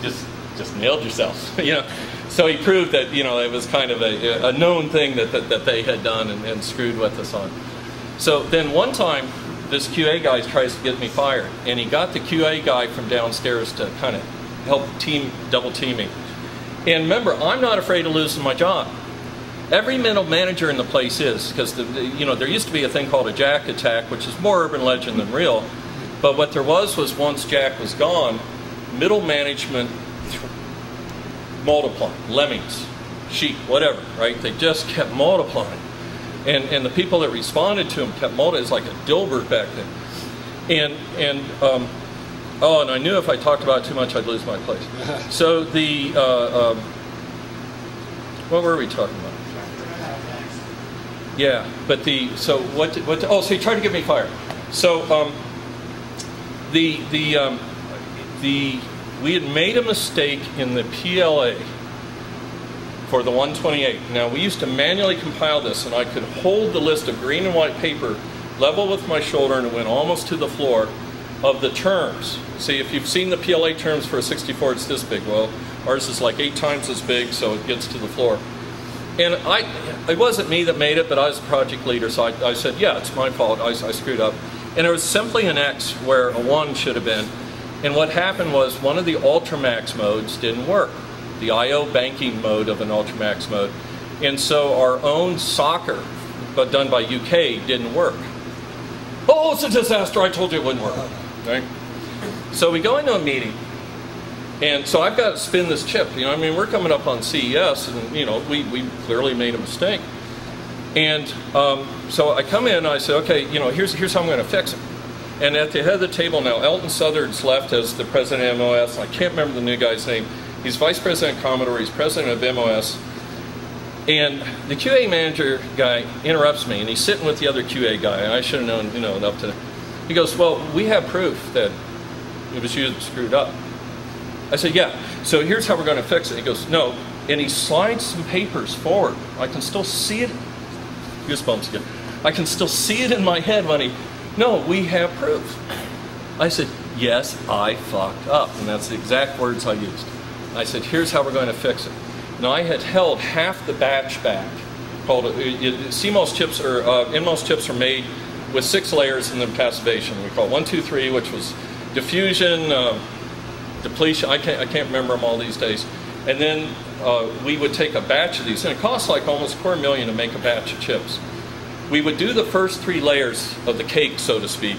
just, just nailed yourself. You know? So he proved that, you know, it was kind of a, a known thing that, that, that they had done and, and screwed with us on. So then one time, this Q A guy tries to get me fired. And he got the Q A guy from downstairs to kind of help team, double team me. And remember, I'm not afraid of losing my job. Every middle manager in the place is, because the, the, you know, there used to be a thing called a Jack attack, which is more urban legend than real. But what there was was once Jack was gone, middle management multiplied, lemmings, sheep, whatever, right? They just kept multiplying. And, and the people that responded to him kept multiplying. It's like a Dilbert back then. And, and um, oh, and I knew if I talked about it too much, I'd lose my place. So the, uh, um, what were we talking about? Yeah, but the, so what, what, oh, so he tried to get me fired. So um, the, the, um, the, we had made a mistake in the P L A for the one twenty-eight. Now, we used to manually compile this, and I could hold the list of green and white paper level with my shoulder, and it went almost to the floor, of the terms. See, if you've seen the P L A terms for a sixty-four, it's this big. Well, ours is like eight times as big, so it gets to the floor. And I, it wasn't me that made it, but I was a project leader, so I, I said, yeah, it's my fault, I, I screwed up. And there was simply an X where a one should have been. And what happened was one of the Ultramax modes didn't work, the I O banking mode of an Ultramax mode. And so our own soccer but done by U K didn't work. Oh, it's a disaster. I told you it wouldn't work. Right? So we go into a meeting. And so I've got to spin this chip. You know, I mean, we're coming up on C E S, and, you know, we, we clearly made a mistake. And um, so I come in and I say, okay, you know, here's, here's how I'm going to fix it. And at the head of the table now, Elton Southard's left as the president of M O S. I can't remember the new guy's name. He's vice president of Commodore. He's president of M O S. And the Q A manager guy interrupts me, and he's sitting with the other Q A guy. And I should have known, you know, enough to. He goes, well, we have proof that it was you that screwed up. I said, yeah, so here's how we're going to fix it. He goes, no. And he slides some papers forward. I can still see it. Goosebumps again. I can still see it in my head when he, no, we have proof. I said, yes, I fucked up. And that's the exact words I used. I said, here's how we're going to fix it. Now, I had held half the batch back. Called it, it, it, C MOS chips are, uh, N MOS chips are made with six layers in the passivation. We call it one, two, three, which was diffusion, uh, depletion, I can't, I can't remember them all these days. And then uh, we would take a batch of these, and it costs like almost a quarter million to make a batch of chips. We would do the first three layers of the cake, so to speak,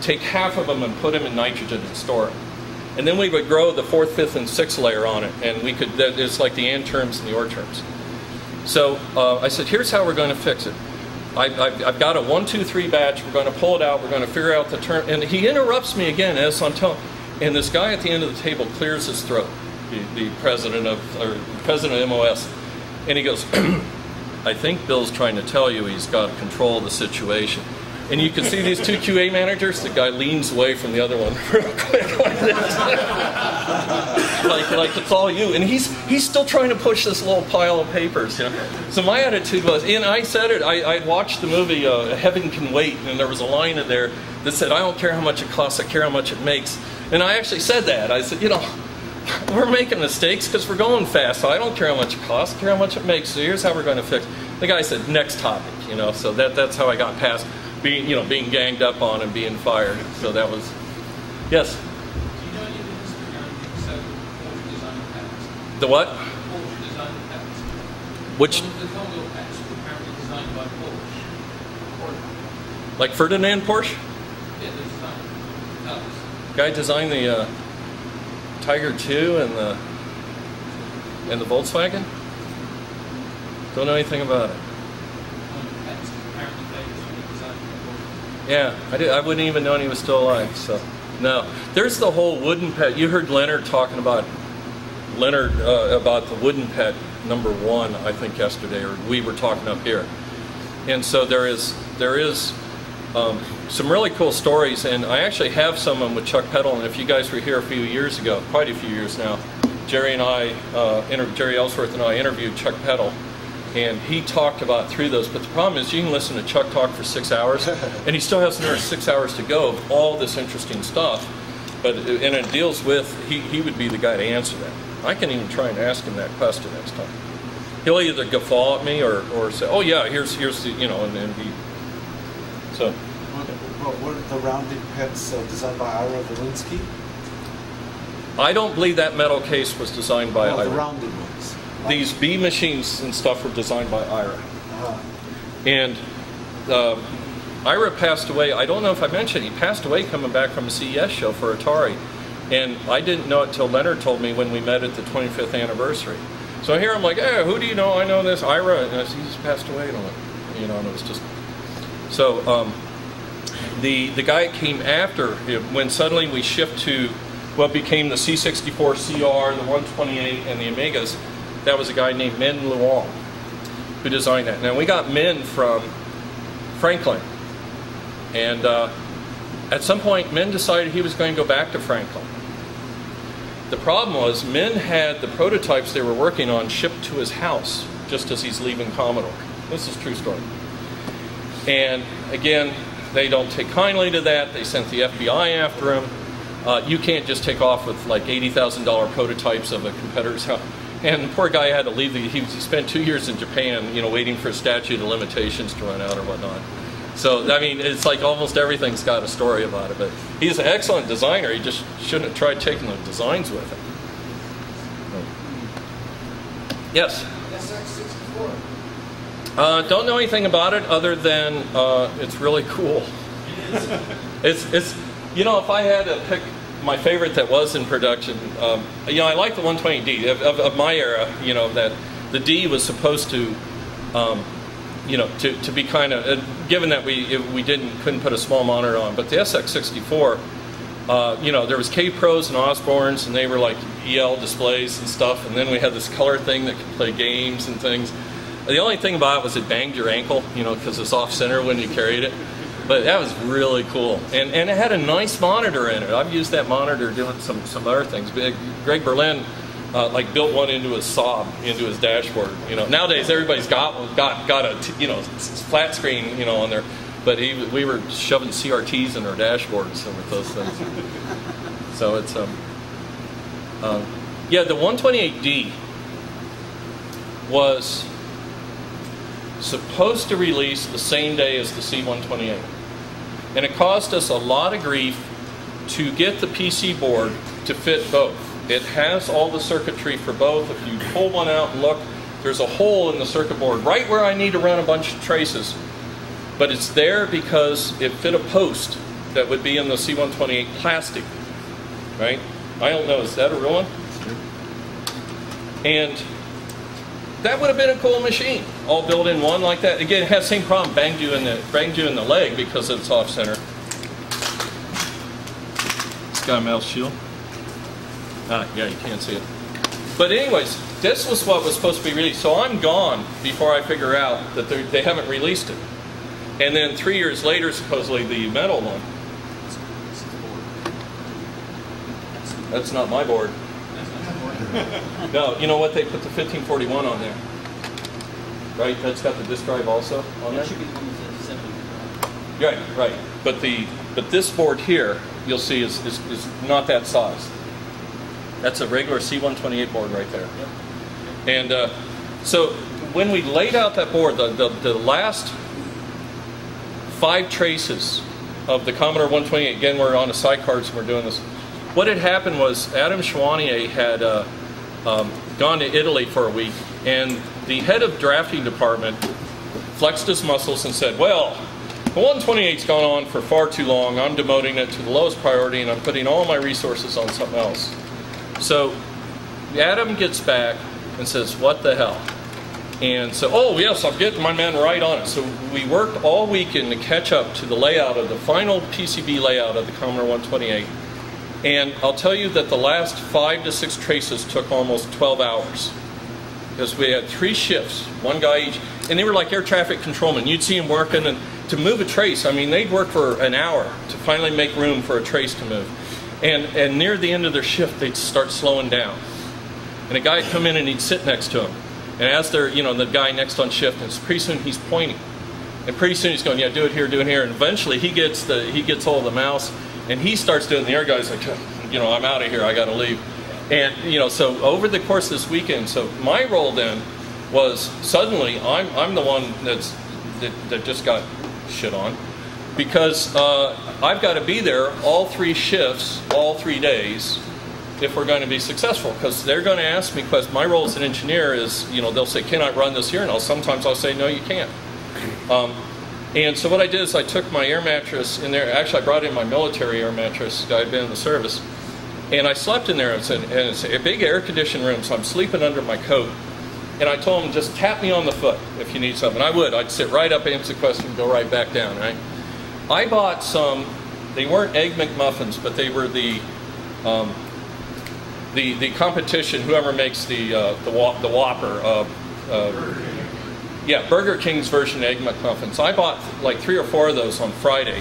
take half of them and put them in nitrogen and store it. And then we would grow the fourth, fifth, and sixth layer on it, and we could, it's like the and terms and the or terms. So uh, I said, here's how we're going to fix it. I, I've, I've got a one, two, three batch, we're going to pull it out, we're going to figure out the term, and he interrupts me again as I'm telling. And this guy at the end of the table clears his throat, the, the president of or president of M O S, and he goes, I think Bill's trying to tell you he's got control of the situation. And you can see these two Q A managers, the guy leans away from the other one real quick like this. like, like it's all you. And he's he's still trying to push this little pile of papers, you know. So my attitude was, and I said it, I, I watched the movie uh, Heaven Can Wait, and there was a line in there that said, I don't care how much it costs, I care how much it makes. And I actually said that. I said, you know, we're making mistakes because we're going fast. So I don't care how much it costs, I care how much it makes. So here's how we're going to fix it. The guy said, next topic, you know. So that, that's how I got past being, you know, being ganged up on and being fired. So that was, yes? Do you know any of the history regarding the accepted older design patents? The what? Older design patents. Which? The Commodore patents were apparently designed by Porsche. Like Ferdinand Porsche? Yeah, the design. No. Guy designed the uh, Tiger two and the and the Volkswagen. Don't know anything about it. Yeah, I did. I wouldn't even know he was still alive. So, no, there's the whole wooden pet. You heard Leonard talking about Leonard uh, about the wooden pet number one, I think yesterday, or we were talking up here. And so there is there is. Um, some really cool stories, and I actually have some of them with Chuck Peddle, and if you guys were here a few years ago, quite a few years now, Jerry and I, uh, Jerry Ellsworth and I interviewed Chuck Peddle, and he talked about through those, but the problem is you can listen to Chuck talk for six hours, and he still has another six hours to go of all this interesting stuff, but, and it deals with, he, he would be the guy to answer that. I can even try and ask him that question next time. He'll either guffaw at me or, or say, oh yeah, here's, here's the, you know, and then he, So, well, were the rounded pets uh, designed by Ira Vilensky? I don't believe that metal case was designed by no, Ira. The rounded ones. These bee machines and stuff were designed by Ira. Uh-huh. And uh, Ira passed away. I don't know if I mentioned, he passed away coming back from a C E S show for Atari. And I didn't know it till Leonard told me when we met at the twenty-fifth anniversary. So here I'm like, hey, who do you know? I know this, Ira. And I said, he's passed away. And I'm like, you know, and it was just. So um, the, the guy that came after him, when suddenly we shift to what became the C sixty-four, C R, the one twenty-eight, and the Amigas, that was a guy named Min Luong who designed that. Now we got Min from Franklin, and uh, at some point Min decided he was going to go back to Franklin. The problem was Min had the prototypes they were working on shipped to his house just as he's leaving Commodore. This is a true story. And again, they don't take kindly to that. They sent the F B I after him. Uh, you can't just take off with like eighty thousand dollar prototypes of a competitor's house. And the poor guy had to leave. The, he, he spent two years in Japan, you know, waiting for a statute of limitations to run out or whatnot. So, I mean, it's like almost everything's got a story about it. But he's an excellent designer. He just shouldn't have tried taking the designs with him. Yes? S X sixty-four. Uh, don't know anything about it other than uh, it's really cool. it's, it's, you know, if I had to pick my favorite that was in production, um, you know, I like the one twenty D of, of, of my era, you know, that the D was supposed to, um, you know, to, to be kind of, uh, given that we we didn't, couldn't put a small monitor on, but the S X sixty-four, uh, you know, there was K-Pros and Osborns, and they were like E L displays and stuff, and then we had this color thing that could play games and things. The only thing about it was it banged your ankle, you know, because it's off-center when you carried it. But that was really cool. And, and it had a nice monitor in it. I've used that monitor doing some, some other things. But Greg Berlin, uh, like, built one into his Saab, into his dashboard. You know, nowadays everybody's got, got, got a, t you know, flat screen, you know, on there. But he, we were shoving C R Ts in our dashboards and with those things. So it's, um, um, yeah, the one twenty-eight D was supposed to release the same day as the C one twenty-eight. And it caused us a lot of grief to get the P C board to fit both. It has all the circuitry for both. If you pull one out and look, there's a hole in the circuit board right where I need to run a bunch of traces. But it's there because it fit a post that would be in the C one twenty-eight plastic, right? I don't know, is that a real one? And that would have been a cool machine, all built in one like that. Again, it has the same problem, banged you in the, banged you in the leg because it's off-center. It's got a metal shield. Ah, yeah, you can't see it. But anyways, this was what was supposed to be released. So I'm gone before I figure out that they haven't released it. And then three years later, supposedly, the metal one. That's not my board. No, you know what? They put the fifteen forty-one on there. Right? That's got the disk drive also on there? That should be the one that says seven. Right, right. But, the, but this board here, you'll see, is, is, is not that size. That's a regular C one twenty-eight board right there. Yep. And uh, so when we laid out that board, the, the, the last five traces of the Commodore one twenty-eight, again, we're on a sidecard, so we're doing this. What had happened was Adam Schwanier had uh, um, gone to Italy for a week, and the head of drafting department flexed his muscles and said, well, the one twenty-eight's gone on for far too long. I'm demoting it to the lowest priority, and I'm putting all my resources on something else. So Adam gets back and says, what the hell? And so, oh, yes, I'm getting my man right on it. So we worked all weekend to catch up to the layout of the final P C B layout of the Commodore one twenty-eight. And I'll tell you that the last five to six traces took almost twelve hours. Because we had three shifts, one guy each. And they were like air traffic controlmen. You'd see them working. And to move a trace, I mean, they'd work for an hour to finally make room for a trace to move. And, and near the end of their shift, they'd start slowing down. And a guy would come in and he'd sit next to him. And as they're, you know, the guy next on shift, and pretty soon he's pointing. And pretty soon he's going, yeah, do it here, do it here. And eventually he gets, the, he gets hold of the mouse. And he starts doing the air guy's like, you know, I'm out of here, I gotta leave. And, you know, so over the course of this weekend, so my role then was suddenly I'm, I'm the one that's, that, that just got shit on because uh, I've got to be there all three shifts, all three days if we're going to be successful because they're going to ask me questions. My role as an engineer is, you know, they'll say, can I run this here? And I'll, sometimes I'll say, no, you can't. Um, And so what I did is I took my air mattress in there. Actually, I brought in my military air mattress. I'd been in the service. And I slept in there. It's a, and it's a big air-conditioned room, so I'm sleeping under my coat. And I told them, just tap me on the foot if you need something. I would. I'd sit right up, answer the question, and go right back down, right? I bought some. They weren't Egg McMuffins, but they were the um, the, the competition, whoever makes the, uh, the, the Whopper. Uh, uh, Yeah, Burger King's version of Egg McMuffins. I bought like three or four of those on Friday.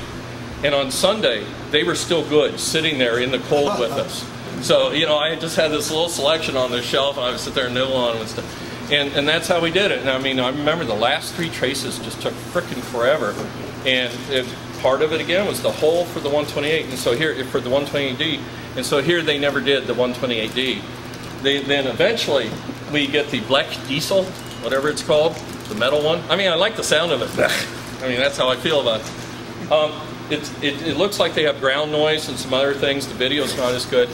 And on Sunday, they were still good, sitting there in the cold with us. So, you know, I just had this little selection on the shelf, and I would sit there and nibble on them and stuff. And, and that's how we did it. And I mean, I remember the last three traces just took frickin' forever. And it, part of it, again, was the hole for the one twenty-eight. And so here, for the one twenty-eight D. And so here they never did the one twenty-eight D. They, then eventually, we get the black diesel, whatever it's called. The metal one. I mean, I like the sound of it. I mean, that's how I feel about it. Um, it, it. It looks like they have ground noise and some other things. The video's not as good.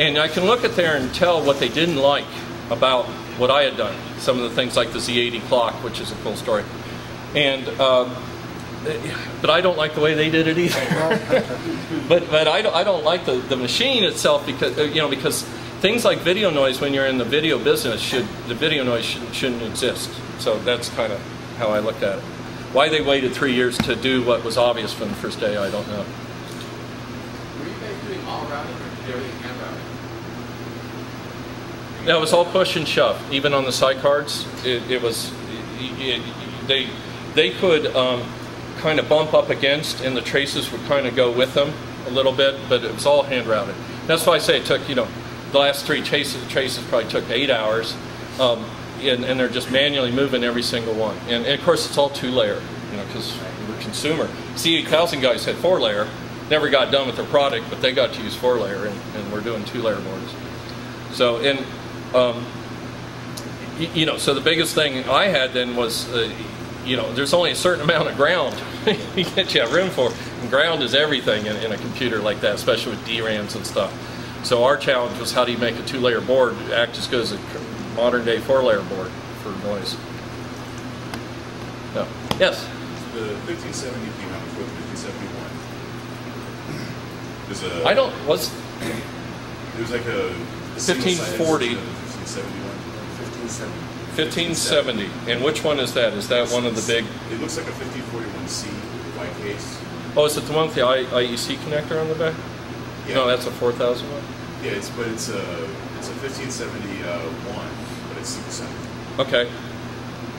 And I can look at there and tell what they didn't like about what I had done, some of the things like the Z eighty clock, which is a cool story. And um, but I don't like the way they did it either. but but I don't, I don't like the, the machine itself, because you know because things like video noise, when you're in the video business, should the video noise shouldn't, shouldn't exist. So that's kind of how I looked at it. Why they waited three years to do what was obvious from the first day, I don't know. Were you guys doing all routing or did you everything hand routing? No, it was all push and shove. Even on the side cards, it, it was it, it, they they could. Um, kind of bump up against, and the traces would kind of go with them a little bit, but it was all hand routed. That's why I say it took, you know, the last three traces, traces probably took eight hours, um, and, and they're just manually moving every single one. And, and of course, it's all two layer, you know, because we're consumer. C eight thousand guys had four layer, never got done with their product, but they got to use four layer, and, and we're doing two layer boards. So, and, um, y you know, so the biggest thing I had then was, uh, you know, there's only a certain amount of ground you get you have room for. And ground is everything in, in a computer like that, especially with D RAMs and stuff. So our challenge was, how do you make a two-layer board act as good as a modern-day four-layer board for noise? No. Yes? The fifteen seventy came out before the fifteen seventy-one. There's a... I don't... What's... There's like a... fifteen forty. fifteen seventy-one. fifteen seventy, and which one is that? Is that one of the big? It looks like a fifteen forty-one C white case. Oh, is it the one with the I E C connector on the back? Yeah. No, that's a four thousand one? Yeah, it's, but it's a, it's a fifteen seventy-one, but it's super simple. Okay.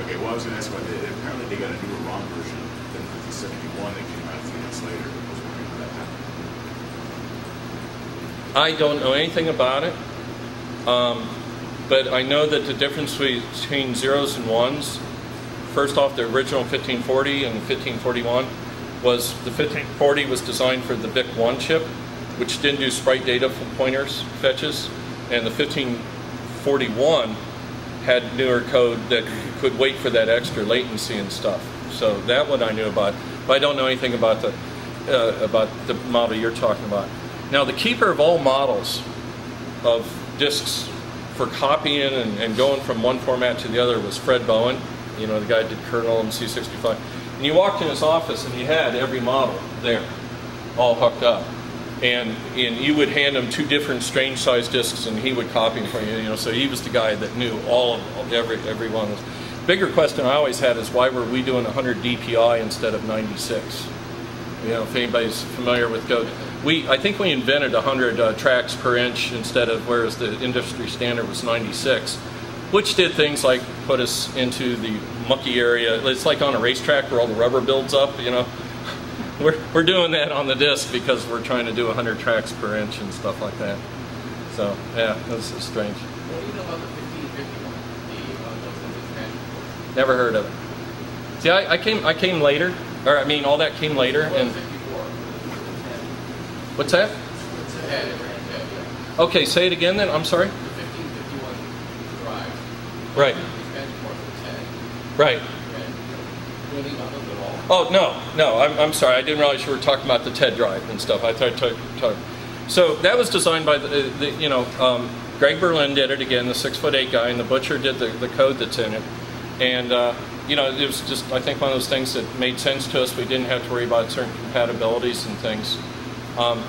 Okay, well I was going to ask about that. Apparently they got a newer ROM version than fifteen seventy-one that came out a few months later. I was wondering how that happened. I don't know anything about it. Um, But I know that the difference between zeros and ones, first off, the original fifteen forty and fifteen forty-one was the fifteen forty was designed for the VIC one chip, which didn't do sprite data from pointers, fetches, and the fifteen forty-one had newer code that could wait for that extra latency and stuff. So that one I knew about, but I don't know anything about the, uh, about the model you're talking about. Now the keeper of all models of disks for copying and, and going from one format to the other was Fred Bowen, you know, the guy who did kernel and C sixty-five. And you walked in his office and he had every model there, all hooked up. And, and you would hand him two different strange size disks and he would copy them for you, you know, so he was the guy that knew all of every, every one of those. Bigger question I always had is, why were we doing one hundred D P I instead of ninety-six? You know, if anybody's familiar with Go. We, I think we invented one hundred uh, tracks per inch instead of, whereas the industry standard was ninety-six, which did things like put us into the mucky area. It's like on a racetrack where all the rubber builds up, you know. We're, we're doing that on the disc because we're trying to do one hundred tracks per inch and stuff like that. So, yeah, this is strange. What do you know about the fifteen fifty-one? Never heard of it. See, I, I, came, I came later, or I mean, all that came later. And. What's that? Okay, say it again then. I'm sorry. Right. Right. Oh, no, no, I'm, I'm sorry. I didn't realize you were talking about the TED drive and stuff. I thought, talk, talk. So that was designed by, the, the you know, um, Greg Berlin did it again, the six foot eight guy, and the Butcher did the, the code that's in it. And, uh, you know, it was just, I think, one of those things that made sense to us. We didn't have to worry about certain compatibilities and things. Um,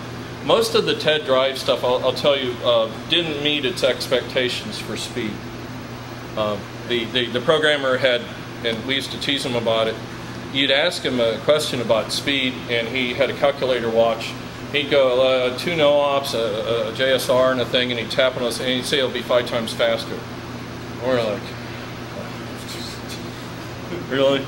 most of the TED drive stuff, I'll, I'll tell you, uh, didn't meet its expectations for speed. Uh, the, the, the programmer had, and we used to tease him about it, you'd ask him a question about speed, and he had a calculator watch. He'd go, uh, two no-ops, a, a J S R and a thing, and he'd tap on us, and he'd say it'll be five times faster. And we're like, really?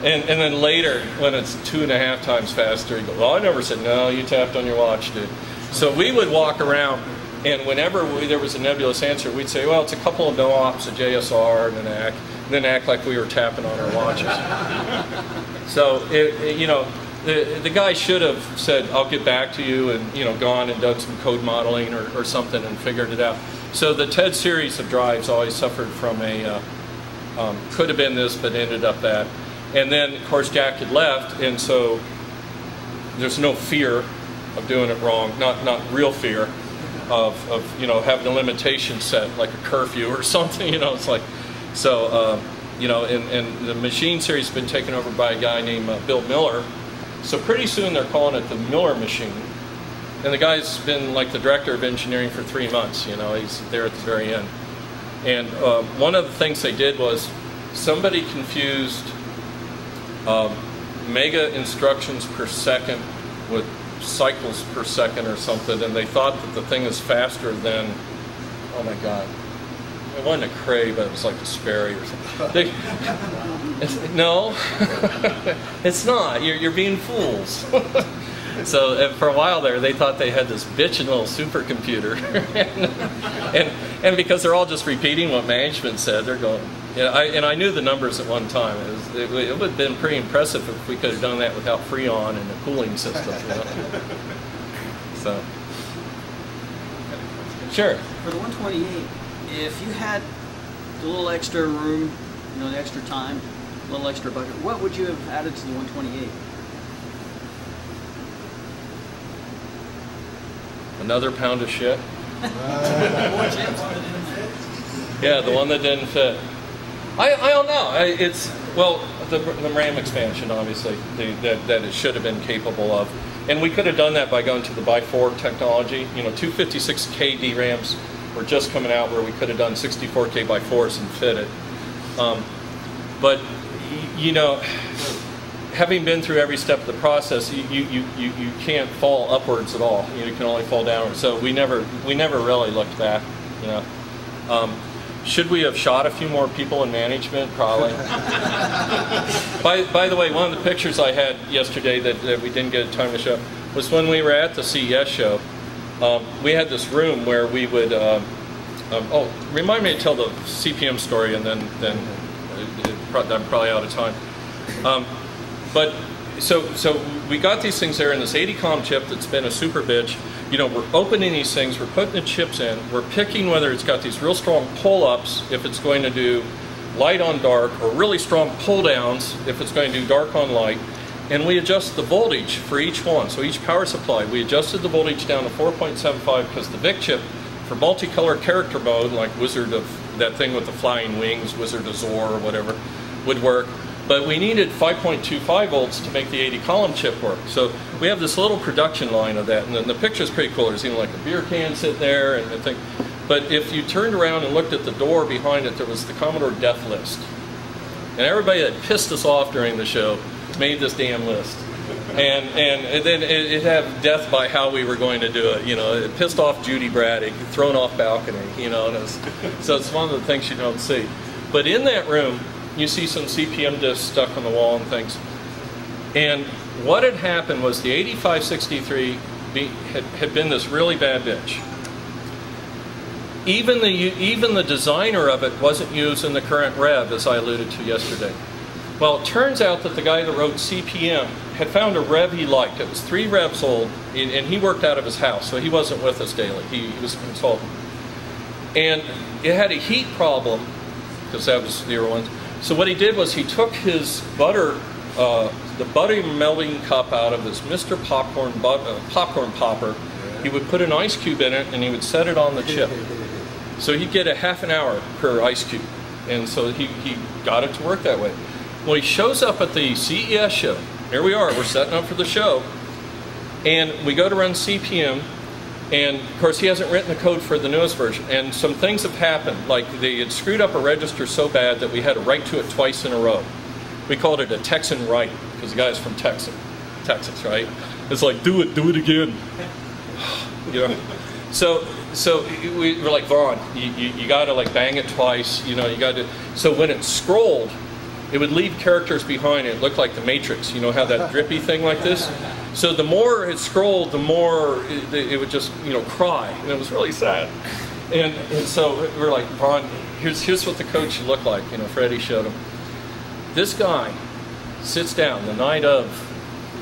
And, and then later, when it's two and a half times faster, you go, well, I never said, no, you tapped on your watch, dude. So we would walk around, and whenever we, there was a nebulous answer, we'd say, well, it's a couple of no-ops, a J S R, and an A C K, and then act like we were tapping on our watches. So, it, it, you know, the, the guy should have said, I'll get back to you, and, you know, gone and done some code modeling or, or something and figured it out. So the TED series of drives always suffered from a, uh, um, could have been this, but ended up that. And then, of course, Jack had left, and so there's no fear of doing it wrong, not, not real fear. of, of you know, having a limitation set, like a curfew or something, you know, it's like, so, uh, you know, and, and the machine series has been taken over by a guy named uh, Bill Miller, so pretty soon they're calling it the Miller machine, and the guy's been like the director of engineering for three months, you know, he's there at the very end. And uh, one of the things they did was somebody confused um, mega instructions per second with cycles per second or something, and they thought that the thing is faster than, oh my god, it wasn't a Cray, but it was like a Sperry or something. They, it's, no, it's not. You're, you're being fools. So and for a while there, they thought they had this bitchin' little supercomputer, and, and and because they're all just repeating what management said, they're going. You know, I, and I knew the numbers at one time. It, was, it, it would have been pretty impressive if we could have done that without Freon and the cooling system. You know? So, sure. For the one twenty-eight, if you had a little extra room, you know, the extra time, a little extra budget, what would you have added to the one twenty-eight? Another pound of shit. Yeah, the one that didn't fit. I, I don't know. I, it's well, the, the RAM expansion, obviously, the, that, that it should have been capable of, and we could have done that by going to the by four technology. You know, two fifty-six K D RAMs were just coming out, where we could have done sixty-four K by fours and fit it. Um, but you know, having been through every step of the process, you, you, you, you can't fall upwards at all. You can only fall downwards. So we never, we never really looked back, you know. Um, should we have shot a few more people in management? Probably. by, by the way, one of the pictures I had yesterday that, that we didn't get time to show was when we were at the C E S show. Um, we had this room where we would, um, um, oh, remind me to tell the C P M story, and then, then it, it, I'm probably out of time. Um, But so so we got these things there in this eighty com chip that's been a super bitch. You know, we're opening these things, we're putting the chips in, we're picking whether it's got these real strong pull-ups if it's going to do light on dark, or really strong pull-downs if it's going to do dark on light. And we adjust the voltage for each one. So each power supply, we adjusted the voltage down to four point seven five because the V I C chip for multicolor character mode, like Wizard of, that thing with the flying wings, Wizard of Zor or whatever, would work. But we needed five point two five volts to make the eighty column chip work. So we have this little production line of that, and then the picture's pretty cool. There's even like a beer can sitting there and the thing. But if you turned around and looked at the door behind it, there was the Commodore death list. And everybody that pissed us off during the show made this damn list. And, and then it, it had death by how we were going to do it. You know, it pissed off Judy Braddock, thrown off balcony, you know. And it was, so it's one of the things you don't see. But in that room, you see some C P M discs stuck on the wall and things. And what had happened was the eighty-five sixty-three be, had, had been this really bad bitch. Even the, even the designer of it wasn't used in the current rev, as I alluded to yesterday. Well, it turns out that the guy that wrote C P M had found a rev he liked. It was three revs old, and, and he worked out of his house, so he wasn't with us daily. He, he was a consultant. And it had a heat problem, because that was the other one. So what he did was he took his butter, uh, the butter melting cup out of this Mister Popcorn but, uh, popcorn popper. He would put an ice cube in it and he would set it on the chip. So he'd get a half an hour per ice cube. And so he, he got it to work that way. Well, he shows up at the C E S show. Here we are, we're setting up for the show. And we go to run C P M. And of course he hasn't written the code for the newest version, and some things have happened, like they had screwed up a register so bad that we had to write to it twice in a row. We called it a Texan write, because the guy's from Texas, Texas, right? It's like, do it, do it again. You know? So, so we were like, Vaughn, you, you, you gotta like bang it twice, you know, you gotta, so when it scrolled, it would leave characters behind, it looked like the Matrix, you know, how that drippy thing like this? So the more it scrolled, the more it, it would just, you know, cry, and it was really sad. And, and so we were like, Ron, here's, here's what the code should look like. You know, Freddie showed him. This guy sits down the night of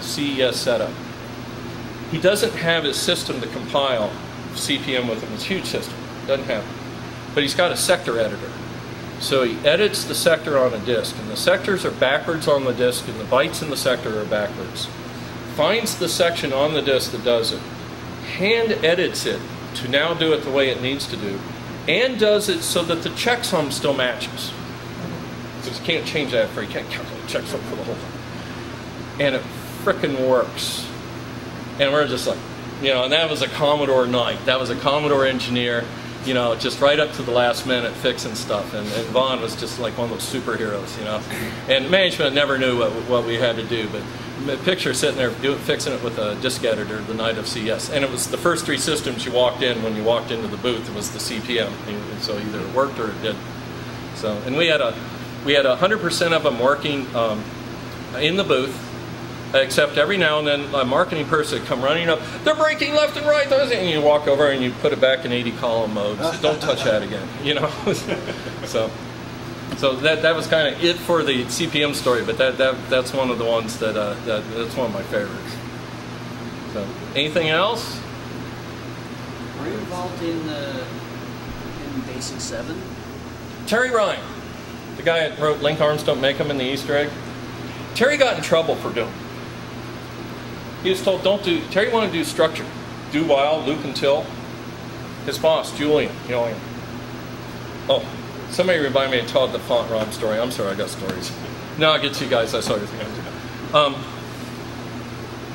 C E S setup. He doesn't have his system to compile C P M with him. It's a huge system. Doesn't have it. But he's got a sector editor. So he edits the sector on a disk, and the sectors are backwards on the disk, and the bytes in the sector are backwards. Finds the section on the disk that does it, hand edits it to now do it the way it needs to do, and does it so that the checksum still matches. Because you can't change that for, you can't calculate checksum for the whole thing. And it frickin' works. And we're just like, you know, and that was a Commodore night. That was a Commodore engineer, you know, just right up to the last minute fixing stuff. And, and Vaughn was just like one of those superheroes, you know. And management never knew what, what we had to do, but picture sitting there doing, fixing it with a disk editor the night of C E S. And it was the first three systems you walked in when you walked into the booth, it was the C P M. And so either it worked or it didn't. So, and we had a, we had one hundred percent of them working um, in the booth, except every now and then a marketing person would come running up, they're breaking left and right, and you walk over and you put it back in eighty column mode. So don't touch that again, you know. so so that, that was kind of it for the C P M story, but that, that, that's one of the ones that, uh, that that's one of my favorites. So, anything else? Were you involved in, uh, in Basic seven? Terry Ryan, the guy that wrote Link Arms Don't Make Them in the Easter Egg. Terry got in trouble for doing it. He was told, don't do, Terry wanted to do structure. Do while, loop until. His boss, Julian, Julian. Oh, somebody remind me I told the font ROM story. I'm sorry, I got stories. No, I'll get to you guys, I saw your thing. Um,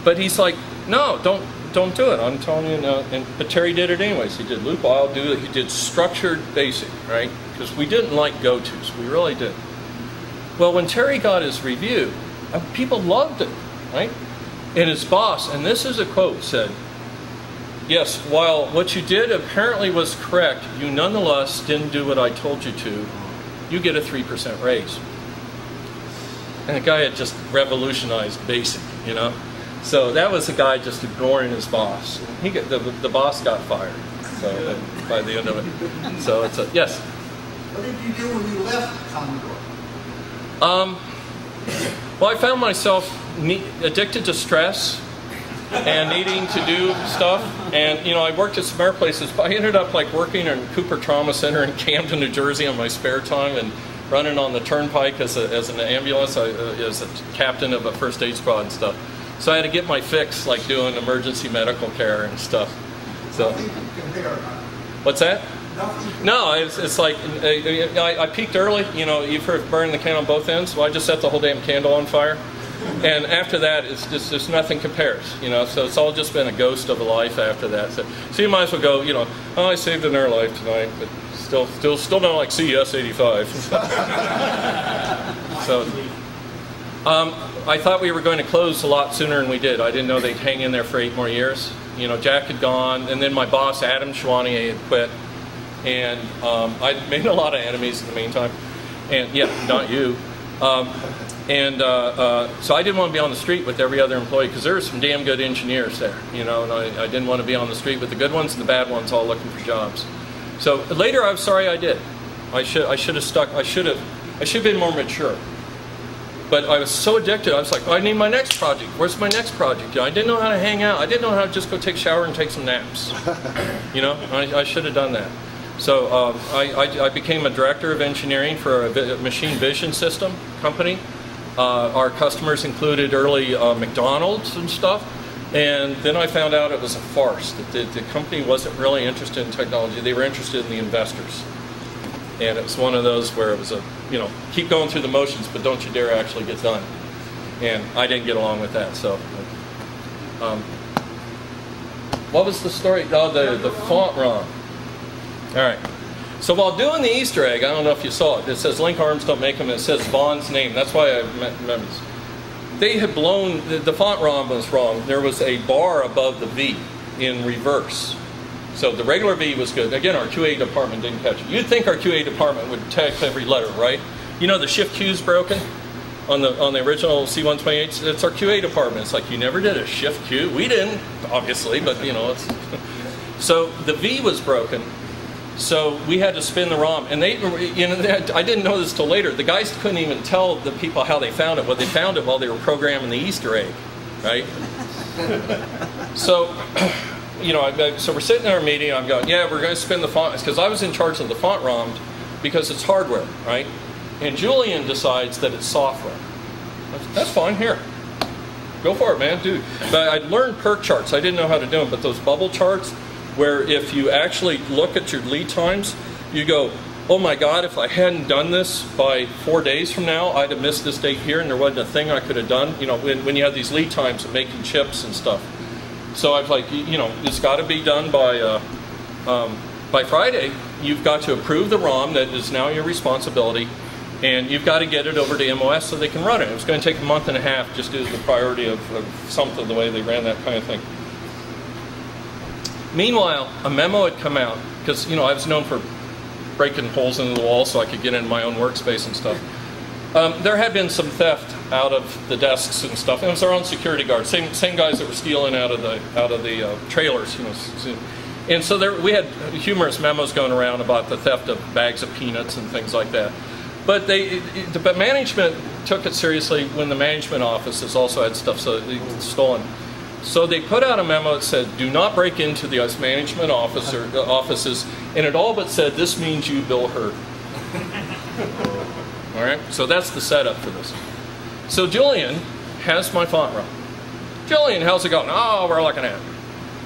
but he's like, no, don't don't do it. I'm telling you, no. And, but Terry did it anyways. He did loop while, do it. He did structured basic, right? Because we didn't like go-tos, we really did. Well, when Terry got his review, people loved it, right? And his boss, and this is a quote, said, yes, while what you did apparently was correct, you nonetheless didn't do what I told you to. You get a three percent raise. And the guy had just revolutionized BASIC, you know? So that was the guy just ignoring his boss. He got, the, the boss got fired, so by the end of it. So it's a, yes? What did you do when you left Commodore? Um, well, I found myself addicted to stress and needing to do stuff, and you know, I worked at some other places, but I ended up like working in Cooper Trauma Center in Camden, New Jersey on my spare time, and running on the turnpike as, a, as an ambulance, I, uh, as a captain of a first aid squad and stuff. So I had to get my fix, like doing emergency medical care and stuff. So, what's that? No, it's, it's like, I, I peaked early, you know, you've heard burn the candle on both ends, well I just set the whole damn candle on fire. And after that, it's just, there's nothing compares, you know, so it's all just been a ghost of a life after that. So, so you might as well go, you know, oh, I saved another life tonight, but still, still, still not like C E S eighty-five. So, um, I thought we were going to close a lot sooner than we did. I didn't know they'd hang in there for eight more years. You know, Jack had gone, and then my boss, Adam Schwanier, had quit. And um, I'd made a lot of enemies in the meantime. And, yeah, not you. Um, and uh, uh, so I didn't want to be on the street with every other employee because there were some damn good engineers there, you know, and I, I didn't want to be on the street with the good ones and the bad ones all looking for jobs. So later I'm sorry I did. I should, I should have stuck, I should have, I should have been more mature. But I was so addicted, I was like, oh, I need my next project. Where's my next project? You know, I didn't know how to hang out. I didn't know how to just go take a shower and take some naps. You know, I, I should have done that. So um, I, I, I became a director of engineering for a machine vision system company. Uh, our customers included early uh, McDonald's and stuff. And then I found out it was a farce, that the, the company wasn't really interested in technology. They were interested in the investors. And it was one of those where it was a, you know, keep going through the motions, but don't you dare actually get done. And I didn't get along with that, so. Um, what was the story? Oh, the, the font ROM. All right. So while doing the Easter egg, I don't know if you saw it, it says Link Arms Don't Make Them, and it says Vaughn's name. That's why I remember this. They had blown, the, the font ROM was wrong. There was a bar above the V in reverse. So the regular V was good. Again, our Q A department didn't catch it. You'd think our Q A department would tag every letter, right? You know the shift Q's broken on the, on the original C one twenty-eight? It's our Q A department. It's like, you never did a shift Q. We didn't, obviously, but you know. It's so the V was broken. So we had to spin the ROM, and they, you know, they had, I didn't know this till later. The guys couldn't even tell the people how they found it. Well, they found it while they were programming the Easter egg, right? So, you know, I, so we're sitting in our meeting. I'm going, yeah, we're going to spin the font, because I was in charge of the font ROM because it's hardware, right? And Julian decides that it's software. That's, that's fine. Here, go for it, man, dude. But I'd learned perk charts. I didn't know how to do them, but those bubble charts. where if you actually look at your lead times, you go, oh my God, if I hadn't done this by four days from now, I'd have missed this date here and there wasn't a thing I could have done. You know, when, when you have these lead times of making chips and stuff. So I've like, you know, it's got to be done by, uh, um, by Friday. You've got to approve the ROM that is now your responsibility, and you've got to get it over to M O S so they can run it. It was going to take a month and a half just as the priority of, of something, the way they ran that kind of thing. Meanwhile, a memo had come out, because, you know, I was known for breaking holes into the wall so I could get into my own workspace and stuff. Um, there had been some theft out of the desks and stuff, and it was our own security guards, same, same guys that were stealing out of the, out of the uh, trailers, you know. And so there, we had humorous memos going around about the theft of bags of peanuts and things like that. But they, it, the management took it seriously when the management offices also had stuff so they were stolen. So they put out a memo that said, do not break into the management officer, uh, offices, and it all but said, this means you, Bill Herd. All right, so that's the setup for this. So Julian has my font ROM. Julian, how's it going? Oh, we're looking at it.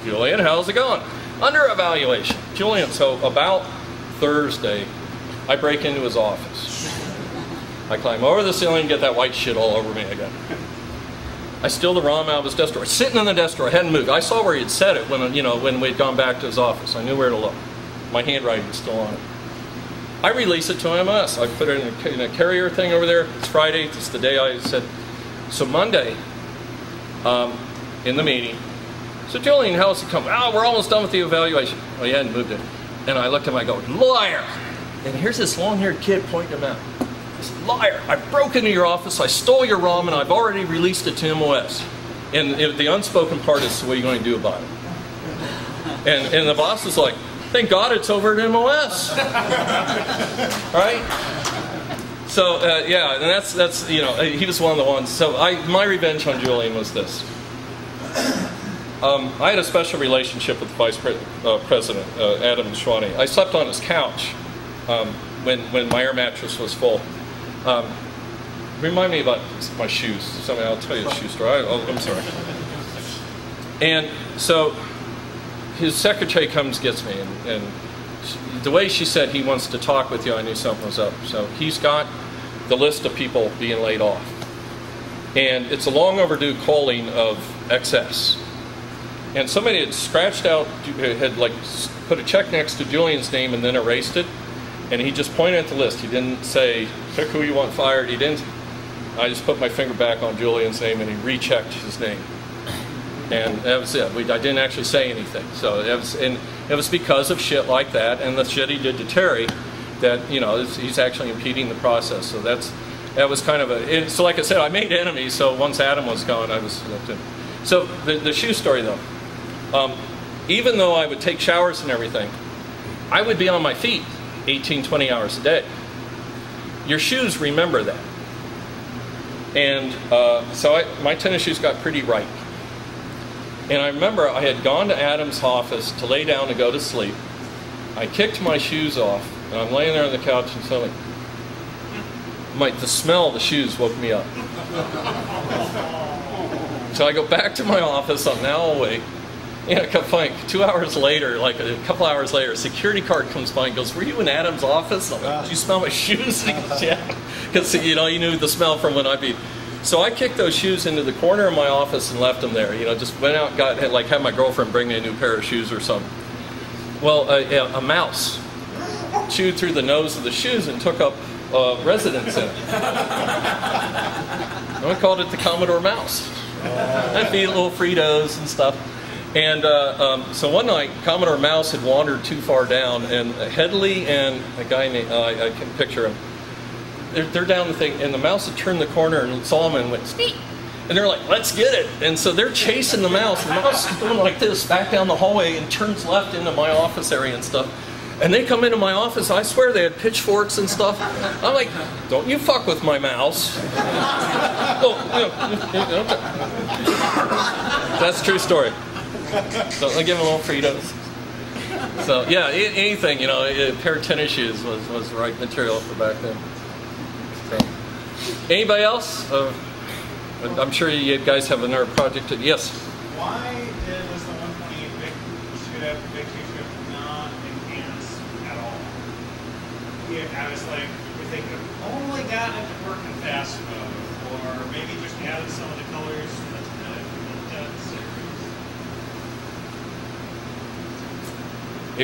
Julian, how's it going? Under evaluation. Julian, so about Thursday, I break into his office. I climb over the ceiling and get that white shit all over me again. I steal the ROM out of his desk drawer. Sitting in the desk drawer, I hadn't moved. I saw where he had set it when, you know, when we'd gone back to his office. I knew where to look. My handwriting was still on it. I release it to M S. I put it in a, in a carrier thing over there. It's Friday. It's the day I said. So Monday, um, in the meeting, so Julian, how's it coming? Oh, we're almost done with the evaluation. Oh, well, you hadn't moved it. And I looked at him. I go, liar. And here's this long-haired kid pointing him out. Liar, I broke into your office, I stole your ROM, and I've already released it to M O S. And the unspoken part is, what are you going to do about it? And, and the boss is like, thank God it's over at M O S. Right? So, uh, yeah, and that's, that's, you know, he was one of the ones. So I, my revenge on Julian was this. Um, I had a special relationship with the vice pre uh, president, uh, Adam Schwanier. I slept on his couch um, when, when my air mattress was full. Um, remind me about my shoes. Something I'll tell you the shoe story. I, oh, I'm sorry. And so his secretary comes and gets me, and, and she, the way she said he wants to talk with you, I knew something was up. So he's got the list of people being laid off, and it's a long overdue calling of excess. And somebody had scratched out, had like put a check next to Julian's name and then erased it. And he just pointed at the list. He didn't say, pick who you want fired. He didn't. I just put my finger back on Julian's name, and he rechecked his name. And that was it. We, I didn't actually say anything. So it was, and it was because of shit like that and the shit he did to Terry that, you know, he's actually impeding the process. So that's, that was kind of a, it, so like I said, I made enemies. So once Adam was gone, I was, so the, the shoe story though, um, even though I would take showers and everything, I would be on my feet eighteen, twenty hours a day. Your shoes remember that. And uh, so I, my tennis shoes got pretty ripe. And I remember I had gone to Adam's office to lay down to go to sleep. I kicked my shoes off, and I'm laying there on the couch, and suddenly, my, the smell of the shoes woke me up. So I go back to my office, I'm now awake. Yeah, a couple, like, two hours later, like a couple hours later, a security guard comes by and goes, were you in Adam's office? I'm like, did you smell my shoes? Goes, yeah, because, you know, you knew the smell from when I beat. So I kicked those shoes into the corner of my office and left them there. You know, just went out and got, had, like, had my girlfriend bring me a new pair of shoes or something. Well, a, a mouse chewed through the nose of the shoes and took up uh, residence in it. And we called it the Commodore mouse. I'd feed little Fritos and stuff. And uh, um, so one night, Commodore Mouse had wandered too far down, and Headley and a guy named, uh, I can picture him, they're, they're down the thing, and the mouse had turned the corner and saw him and went, sneak! And they're like, let's get it! And so they're chasing the mouse, and the mouse is going like this, back down the hallway, and turns left into my office area and stuff. And they come into my office, I swear they had pitchforks and stuff. I'm like, don't you fuck with my mouse. Oh, you know, you know, that's a true story. So I give them all Fritos. So yeah, anything, you know, a pair of tennis shoes was, was the right material for back then. So. Anybody else? Uh, I'm sure you guys have another project. To, yes? Why was the one twenty-eight V I C shoot up V I C? yeah, I was like, we're thinking of only got it to work in fast mode, or maybe just added some of the colors from the TED series.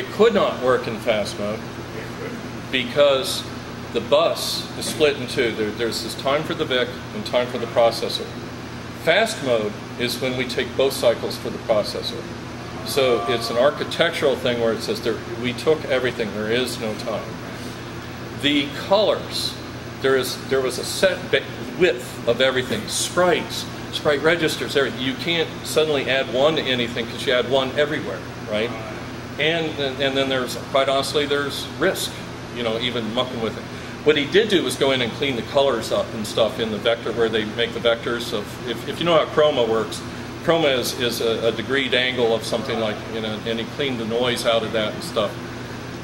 It could not work in fast mode because the bus is split in two. There, there's this time for the V I C and time for the processor. Fast mode is when we take both cycles for the processor. So it's an architectural thing where it says there, we took everything, there is no time. The colors, there is there was a set width of everything. Sprites, sprite registers, everything. You can't suddenly add one to anything because you add one everywhere, right? And, and then there's, quite honestly, there's risk, you know, even mucking with it. What he did do was go in and clean the colors up and stuff in the vector where they make the vectors of, if, if you know how chroma works, chroma is, is a, a degreed angle of something like, you know, and he cleaned the noise out of that and stuff.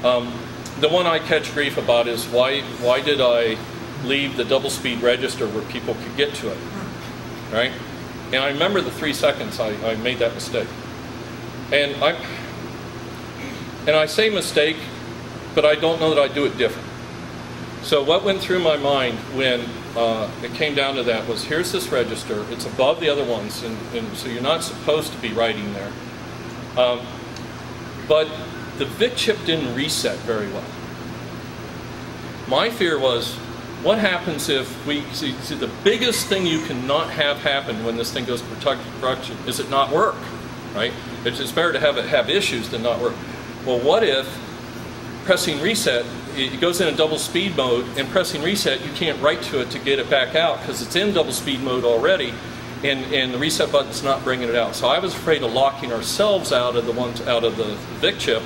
Um, the one I catch grief about is why, why did I leave the double speed register where people could get to it, right? And I remember the three seconds I, I made that mistake. And I, and I say mistake, but I don't know that I do it different. So what went through my mind when uh, it came down to that was, here's this register, it's above the other ones, and, and so you're not supposed to be writing there. Um, but the V I C chip didn't reset very well. My fear was, what happens if we, see, see the biggest thing you cannot have happen when this thing goes to production is it not work, right? It's, it's better to have it have issues than not work. Well, what if pressing reset, it goes in a double speed mode, and pressing reset, you can't write to it to get it back out because it's in double speed mode already, and, and the reset button's not bringing it out. So I was afraid of locking ourselves out of the ones out of the V I C chip,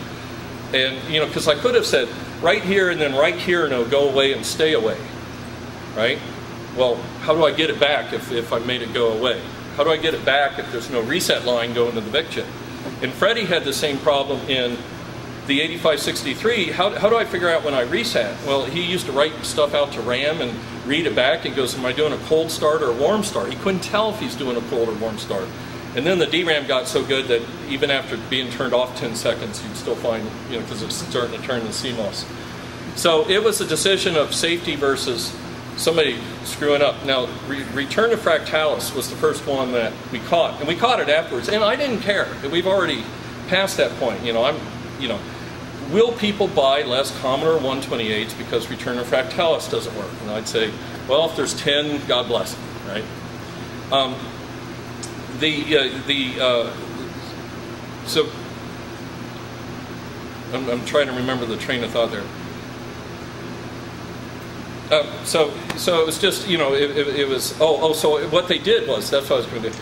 and you know, because I could have said right here and then right here, and it'll go away and stay away, right? Well, how do I get it back if, if I made it go away? How do I get it back if there's no reset line going to the V I C chip? And Freddie had the same problem in the eighty-five sixty-three, how, how do I figure out when I reset? Well, he used to write stuff out to RAM and read it back and goes, am I doing a cold start or a warm start? He couldn't tell if he's doing a cold or warm start. And then the D RAM got so good that even after being turned off ten seconds, you'd still find, you know, because it's starting to turn the C MOS. So it was a decision of safety versus somebody screwing up. Now, re Return to Fractalis was the first one that we caught. And we caught it afterwards. And I didn't care. We've already passed that point. You know, I'm, you know, will people buy less Commodore one twenty-eights because Return of Fractalis doesn't work? And I'd say, well, if there's ten, God bless them, right? Um, the, uh, the, uh, so, I'm, I'm trying to remember the train of thought there. Uh, so, so it was just, you know, it, it, it was, oh, oh, so what they did was, that's what I was going to do,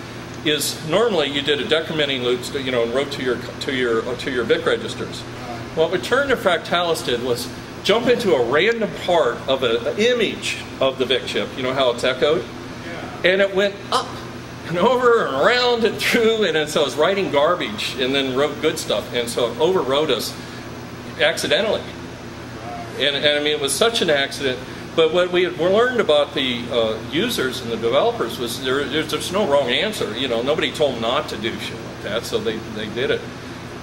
is normally you did a decrementing loop, you know, and wrote to your, to your, to your V I C registers. What Return to Fractalis did was jump into a random part of a, an image of the V I C chip, you know how it's echoed? Yeah. And it went up and over and around and through, and, and so I was writing garbage and then wrote good stuff, and so it overwrote us accidentally. And, and I mean, it was such an accident, but what we had learned about the uh, users and the developers was there, there's, there's no wrong answer, you know, nobody told them not to do shit like that, so they, they did it.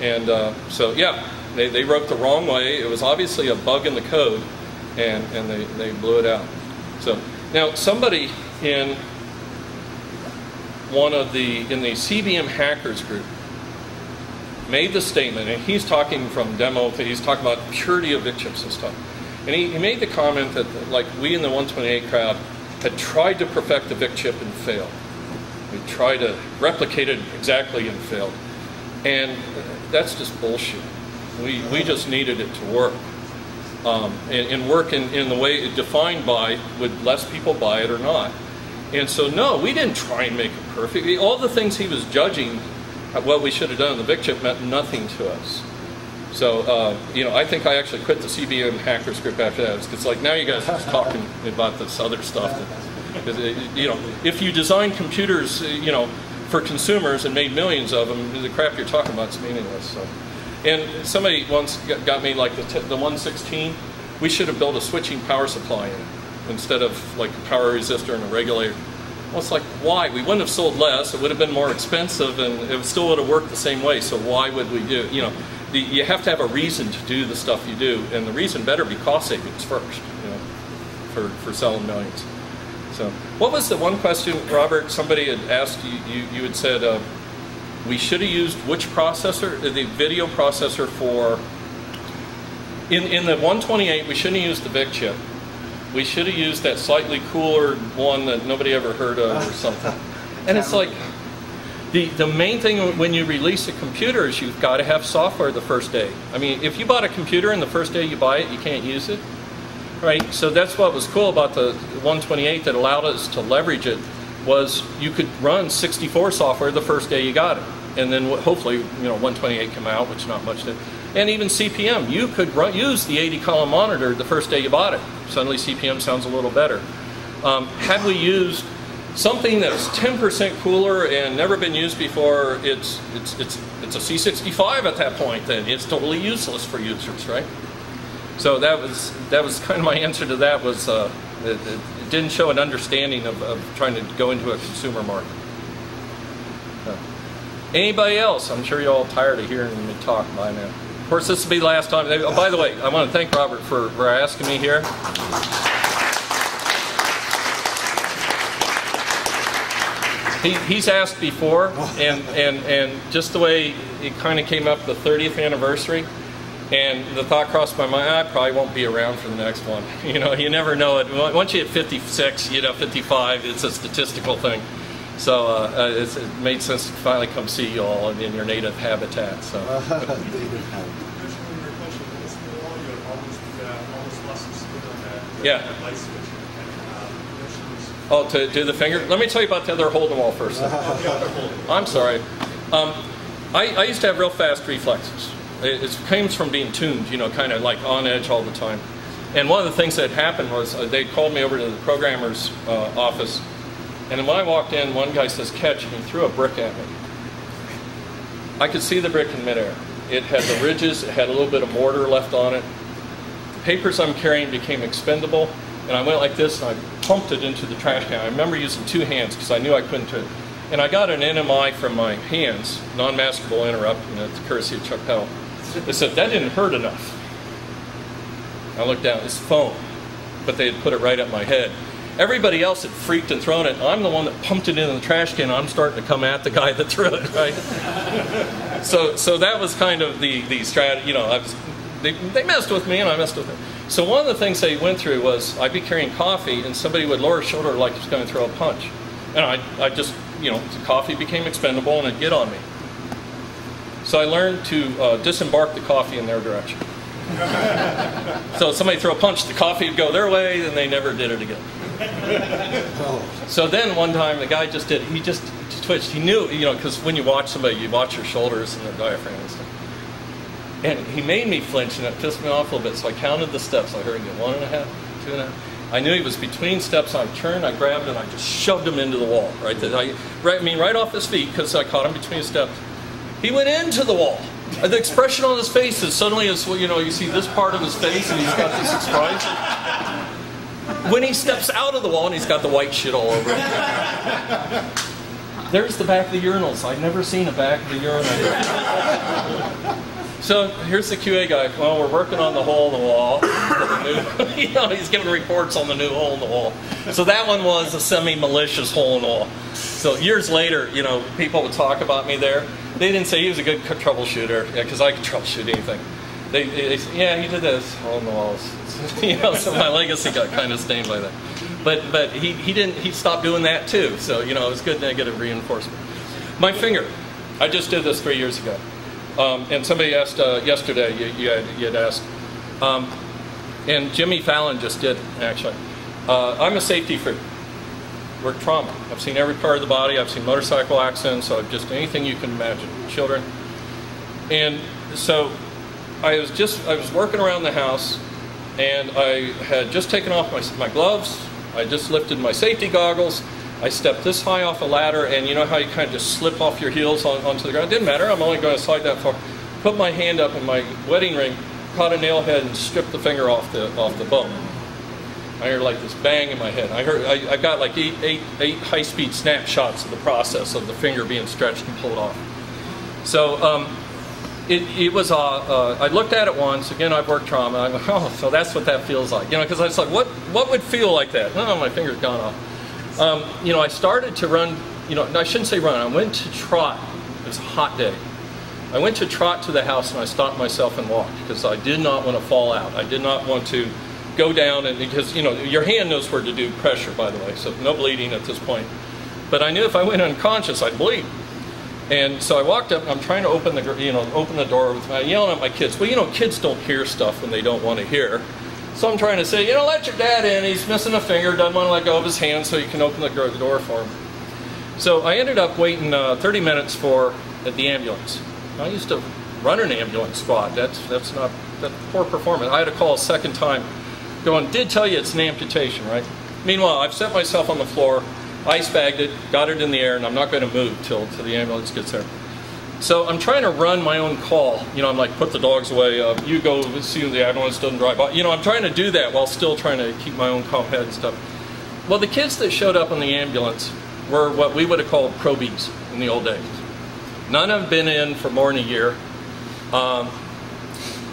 And uh, so, yeah. They, they wrote the wrong way. It was obviously a bug in the code, and, and they, they blew it out. So now somebody in one of the in the C B M hackers group made the statement, and he's talking from demo. He's talking about purity of V I C chips and stuff. And he, he made the comment that, like, we in the one twenty-eight crowd had tried to perfect the V I C chip and failed. We tried to replicate it exactly and failed. And that's just bullshit. We, we just needed it to work, um, and, and work in, in the way it defined by would less people buy it or not. And so no, we didn't try and make it perfect. All the things he was judging what we should have done in the V I C chip meant nothing to us. So uh, you know, I think I actually quit the C B M hackers group after that. It's like, now you guys are just talking about this other stuff. That, it, you know, if you design computers, you know, for consumers and made millions of them, the crap you're talking about is meaningless. So. And somebody once got me like the, t the one sixteen, we should have built a switching power supply in it instead of like a power resistor and a regulator. Well, it's like, why? We wouldn't have sold less, it would have been more expensive, and it still would have worked the same way, so why would we do it? You know, the, you have to have a reason to do the stuff you do, and the reason better be cost savings first, you know, for, for selling millions. So what was the one question, Robert, somebody had asked you, you, you had said, uh, we should have used which processor, the video processor for, in, in the one twenty-eight, we shouldn't have used the V I C chip. We should have used that slightly cooler one that nobody ever heard of or something. And it's like, the, the main thing when you release a computer is you've got to have software the first day. I mean, if you bought a computer and the first day you buy it, you can't use it, right? So that's what was cool about the one twenty-eight that allowed us to leverage it, was you could run sixty-four software the first day you got it. And then hopefully, you know, one twenty-eight come out, which not much did. And even C P M, you could run, use the eighty column monitor the first day you bought it. Suddenly C P M sounds a little better. Um, had we used something that's ten percent cooler and never been used before, it's, it's, it's, it's a C sixty-five at that point then. It's totally useless for users, right? So that was, that was kind of my answer to that, was uh, it, it didn't show an understanding of, of trying to go into a consumer market. So. Anybody else? I'm sure you're all tired of hearing me talk by now. Of course, this will be the last time. Oh, by the way, I want to thank Robert for, for asking me here. He, he's asked before, and, and, and just the way it kind of came up, the thirtieth anniversary, and the thought crossed my mind, I probably won't be around for the next one. You know, you never know it. Once you hit fifty-six, you know, fifty-five, it's a statistical thing. So uh, it's, it made sense to finally come see you all in your native habitat. So. Yeah. Oh, to do the finger? Let me tell you about the other hold 'em all first. I'm sorry. Um, I, I used to have real fast reflexes. It, it comes from being tuned, you know, kind of like on edge all the time. And one of the things that happened was uh, they called me over to the programmer's uh, office. And when I walked in, one guy says, catch, and he threw a brick at me. I could see the brick in midair. It had the ridges, it had a little bit of mortar left on it. The papers I'm carrying became expendable, and I went like this, and I pumped it into the trash can. I remember using two hands, because I knew I couldn't do it. And I got an N M I from my hands, non-maskable interrupt, you know, it's courtesy of Chuck Peddle. They said, that didn't hurt enough. I looked down, it's foam, but they had put it right at my head. Everybody else had freaked and thrown it. I'm the one that pumped it into the trash can. I'm starting to come at the guy that threw it, right? so, so that was kind of the, the strategy. You know, I was, they, they messed with me, and I messed with them. So one of the things they went through was I'd be carrying coffee, and somebody would lower his shoulder like he was going to throw a punch. And I, I just, you know, the coffee became expendable, and it'd get on me. So I learned to uh, disembark the coffee in their direction. So if somebody threw a punch, the coffee would go their way, and they never did it again. So then one time the guy just did, he just twitched. He knew, you know, because when you watch somebody, you watch your shoulders and their diaphragm and stuff. And he made me flinch, and it pissed me off a little bit, so I counted the steps. I heard him go one and a half, two and a half. I knew he was between steps. I turned, I grabbed him, and I just shoved him into the wall, right? I, right, I mean, right off his feet, because I caught him between steps. He went into the wall. The expression on his face is suddenly, is, you know, you see this part of his face, and he's got this expression. When he steps out of the wall and he's got the white shit all over him. There's the back of the urinals. I've never seen a back of the urinal. So here's the Q A guy. Well, we're working on the hole in the wall. The new, you know, he's giving reports on the new hole in the wall. So that one was a semi-malicious hole in the wall. So years later, you know, people would talk about me there. They didn't say he was a good troubleshooter, because yeah, I could troubleshoot anything. They, they, they, yeah, he did this hole in the walls. You know, so my legacy got kind of stained by that. But but he, he didn't he stopped doing that too. So you know, it was good negative reinforcement. My finger, I just did this three years ago, um, and somebody asked uh, yesterday. You you had, you had asked, um, and Jimmy Fallon just did actually. Uh, I'm a safety freak. We're trauma. I've seen every part of the body. I've seen motorcycle accidents. I've just anything you can imagine. Children, and so. I was just, I was working around the house, and I had just taken off my, my gloves, I just lifted my safety goggles, I stepped this high off a ladder, and you know how you kind of just slip off your heels on, onto the ground? It didn't matter, I'm only going to slide that far. Put my hand up in my wedding ring, caught a nail head, and stripped the finger off the, off the bone. I heard like this bang in my head. I heard, I, I got like eight, eight, eight high-speed snapshots of the process of the finger being stretched and pulled off. So, um, it, it was, uh, uh, I looked at it once, again, I've worked trauma, I'm like, oh, so that's what that feels like. You know, because I was like, what, what would feel like that? Oh, my finger's gone off. Um, you know, I started to run, you know, I shouldn't say run, I went to trot, it was a hot day. I went to trot to the house and I stopped myself and walked because I did not want to fall out. I did not want to go down, and because, you know, your hand knows where to do pressure, by the way, so no bleeding at this point. But I knew if I went unconscious, I'd bleed. And so I walked up, and I'm trying to open the, you know, open the door with my, yelling at my kids. Well, you know, kids don't hear stuff when they don't want to hear. So I'm trying to say, you know, let your dad in. He's missing a finger. Doesn't want to let go of his hand, so you can open the door for him. So I ended up waiting uh, thirty minutes for at the ambulance. I used to run an ambulance squad. That's that's not that's poor performance. I had to call a second time, going, did tell you it's an amputation, right? Meanwhile, I've set myself on the floor, ice bagged it, got it in the air, and I'm not going to move till till the ambulance gets there. So I'm trying to run my own call. You know, I'm like, put the dogs away. Uh, you go see if the ambulance doesn't drive by. You know, I'm trying to do that while still trying to keep my own calm head and stuff. Well, the kids that showed up in the ambulance were what we would have called probies in the old days. None have been in for more than a year. Um,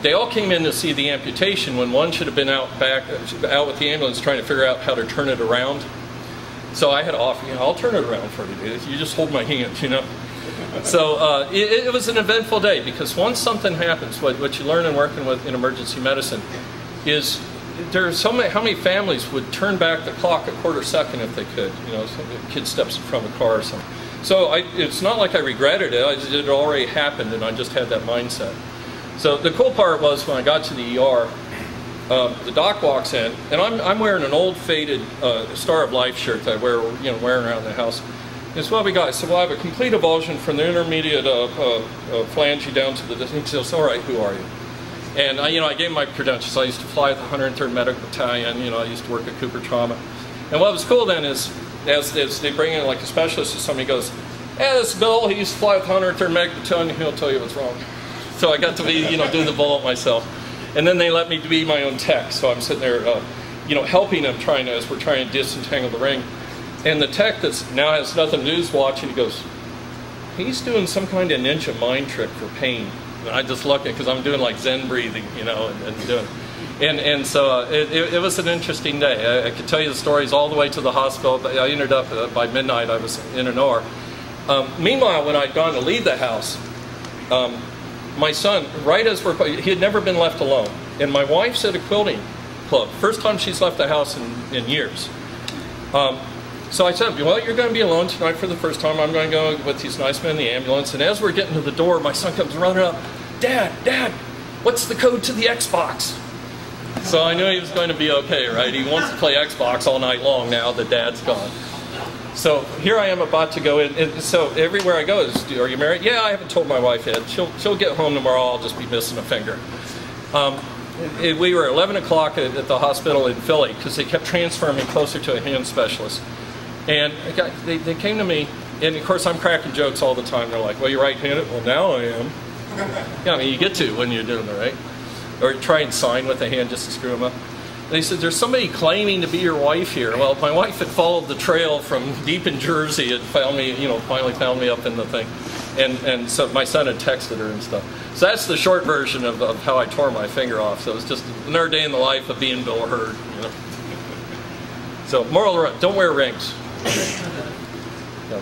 they all came in to see the amputation when one should have been out back, out with the ambulance trying to figure out how to turn it around. So I had offered, you know, I'll turn it around for you, dude. You just hold my hand, you know. So uh, it, it was an eventful day, because once something happens, what, what you learn in working with in emergency medicine is there are so many, how many families would turn back the clock a quarter second if they could. You know, a kid steps in front of a car or something. So I, it's not like I regretted it, I just, it already happened and I just had that mindset. So the cool part was when I got to the E R, uh, the doc walks in, and I'm, I'm wearing an old faded uh, Star of Life shirt that I wear, you know, wearing around the house. It's what we got. I said, well, I have a complete avulsion from the intermediate uh, uh, uh, phalange down to the, he says, all right, who are you? And I, you know, I gave my credentials. I used to fly at the one hundred third Medical Battalion, you know, I used to work at Cooper Trauma. And what was cool then is, As, as they bring in like a specialist or somebody goes, eh, this Bill, he used to fly with one hundred third Meg Battalion, he'll tell you what's wrong. So I got to be, you know, do the bullet myself. And then they let me be my own tech. So I'm sitting there, uh, you know, helping them trying to, as we're trying to disentangle the ring. And the tech that's now has nothing to do is watching, he goes, he's doing some kind of ninja mind trick for pain. And I just look at it because I'm doing like Zen breathing, you know, and, and doing it. And, and so uh, it, it was an interesting day. I, I could tell you the stories all the way to the hospital, but I ended up, uh, by midnight, I was in an O R. Um, meanwhile, when I'd gone to leave the house, um, my son, right as we're, he had never been left alone. And my wife's at a quilting club. First time she's left the house in, in years. Um, so I said, well, you're going to be alone tonight for the first time. I'm going to go with these nice men in the ambulance. And as we're getting to the door, my son comes running up, Dad, Dad, what's the code to the Xbox? So I knew he was going to be okay, right? He wants to play Xbox all night long now that Dad's gone. So here I am about to go in. And so everywhere I go is, are you married? Yeah, I haven't told my wife yet. She'll, she'll get home tomorrow. I'll just be missing a finger. Um, it, we were at eleven o'clock at, at the hospital in Philly because they kept transferring me closer to a hand specialist. And I got, they, they came to me, and of course I'm cracking jokes all the time. They're like, well, you're right-handed? Well, now I am. Yeah, I mean, you get to when you're doing it, right? Or try and sign with a hand just to screw them up. They said, there's somebody claiming to be your wife here. Well, my wife had followed the trail from deep in Jersey and found me, you know, finally found me up in the thing. And, and so my son had texted her and stuff. So that's the short version of, of how I tore my finger off. So it was just another day in the life of being Bill Herd, you know. So moral, don't wear rings. So.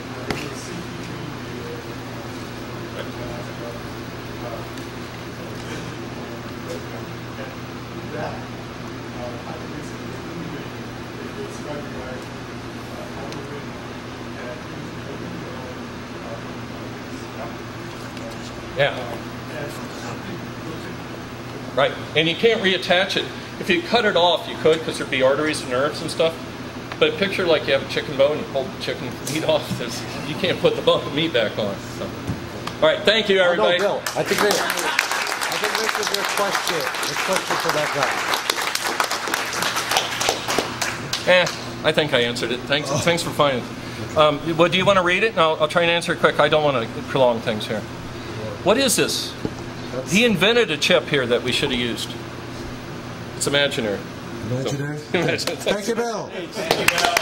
Yeah. Right, and you can't reattach it. If you cut it off, you could, because there'd be arteries and nerves and stuff. But picture like you have a chicken bone, you pull the chicken meat off. There's, you can't put the bone of meat back on. So. All right, thank you, everybody. Oh, no, Bill, I think this, I think this is your question. Your question for that guy. Eh, I think I answered it. Thanks, oh. Thanks for finding it. Um, well, do you want to read it? And I'll, I'll try and answer it quick. I don't want to prolong things here. What is this? That's he invented a chip here that we should have used. It's imaginary. Imaginary? So. Thank you, Bill. Thank you, Bill.